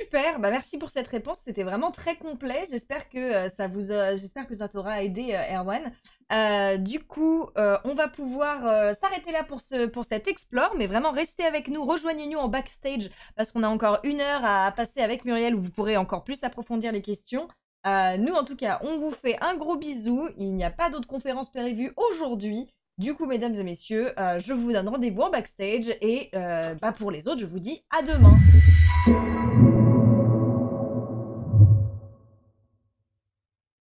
Super, bah merci pour cette réponse, c'était vraiment très complet. J'espère que, euh, ça vous a... j'espère que ça t'aura aidé, euh, Erwan. Euh, du coup, euh, on va pouvoir euh, s'arrêter là pour, ce, pour cet explore, mais vraiment restez avec nous, rejoignez-nous en backstage, parce qu'on a encore une heure à passer avec Muriel, où vous pourrez encore plus approfondir les questions. Euh, nous, en tout cas, on vous fait un gros bisou. Il n'y a pas d'autres conférences pré-revue aujourd'hui. Du coup, mesdames et messieurs, euh, je vous donne rendez-vous en backstage. Et euh, bah, pour les autres, je vous dis à demain.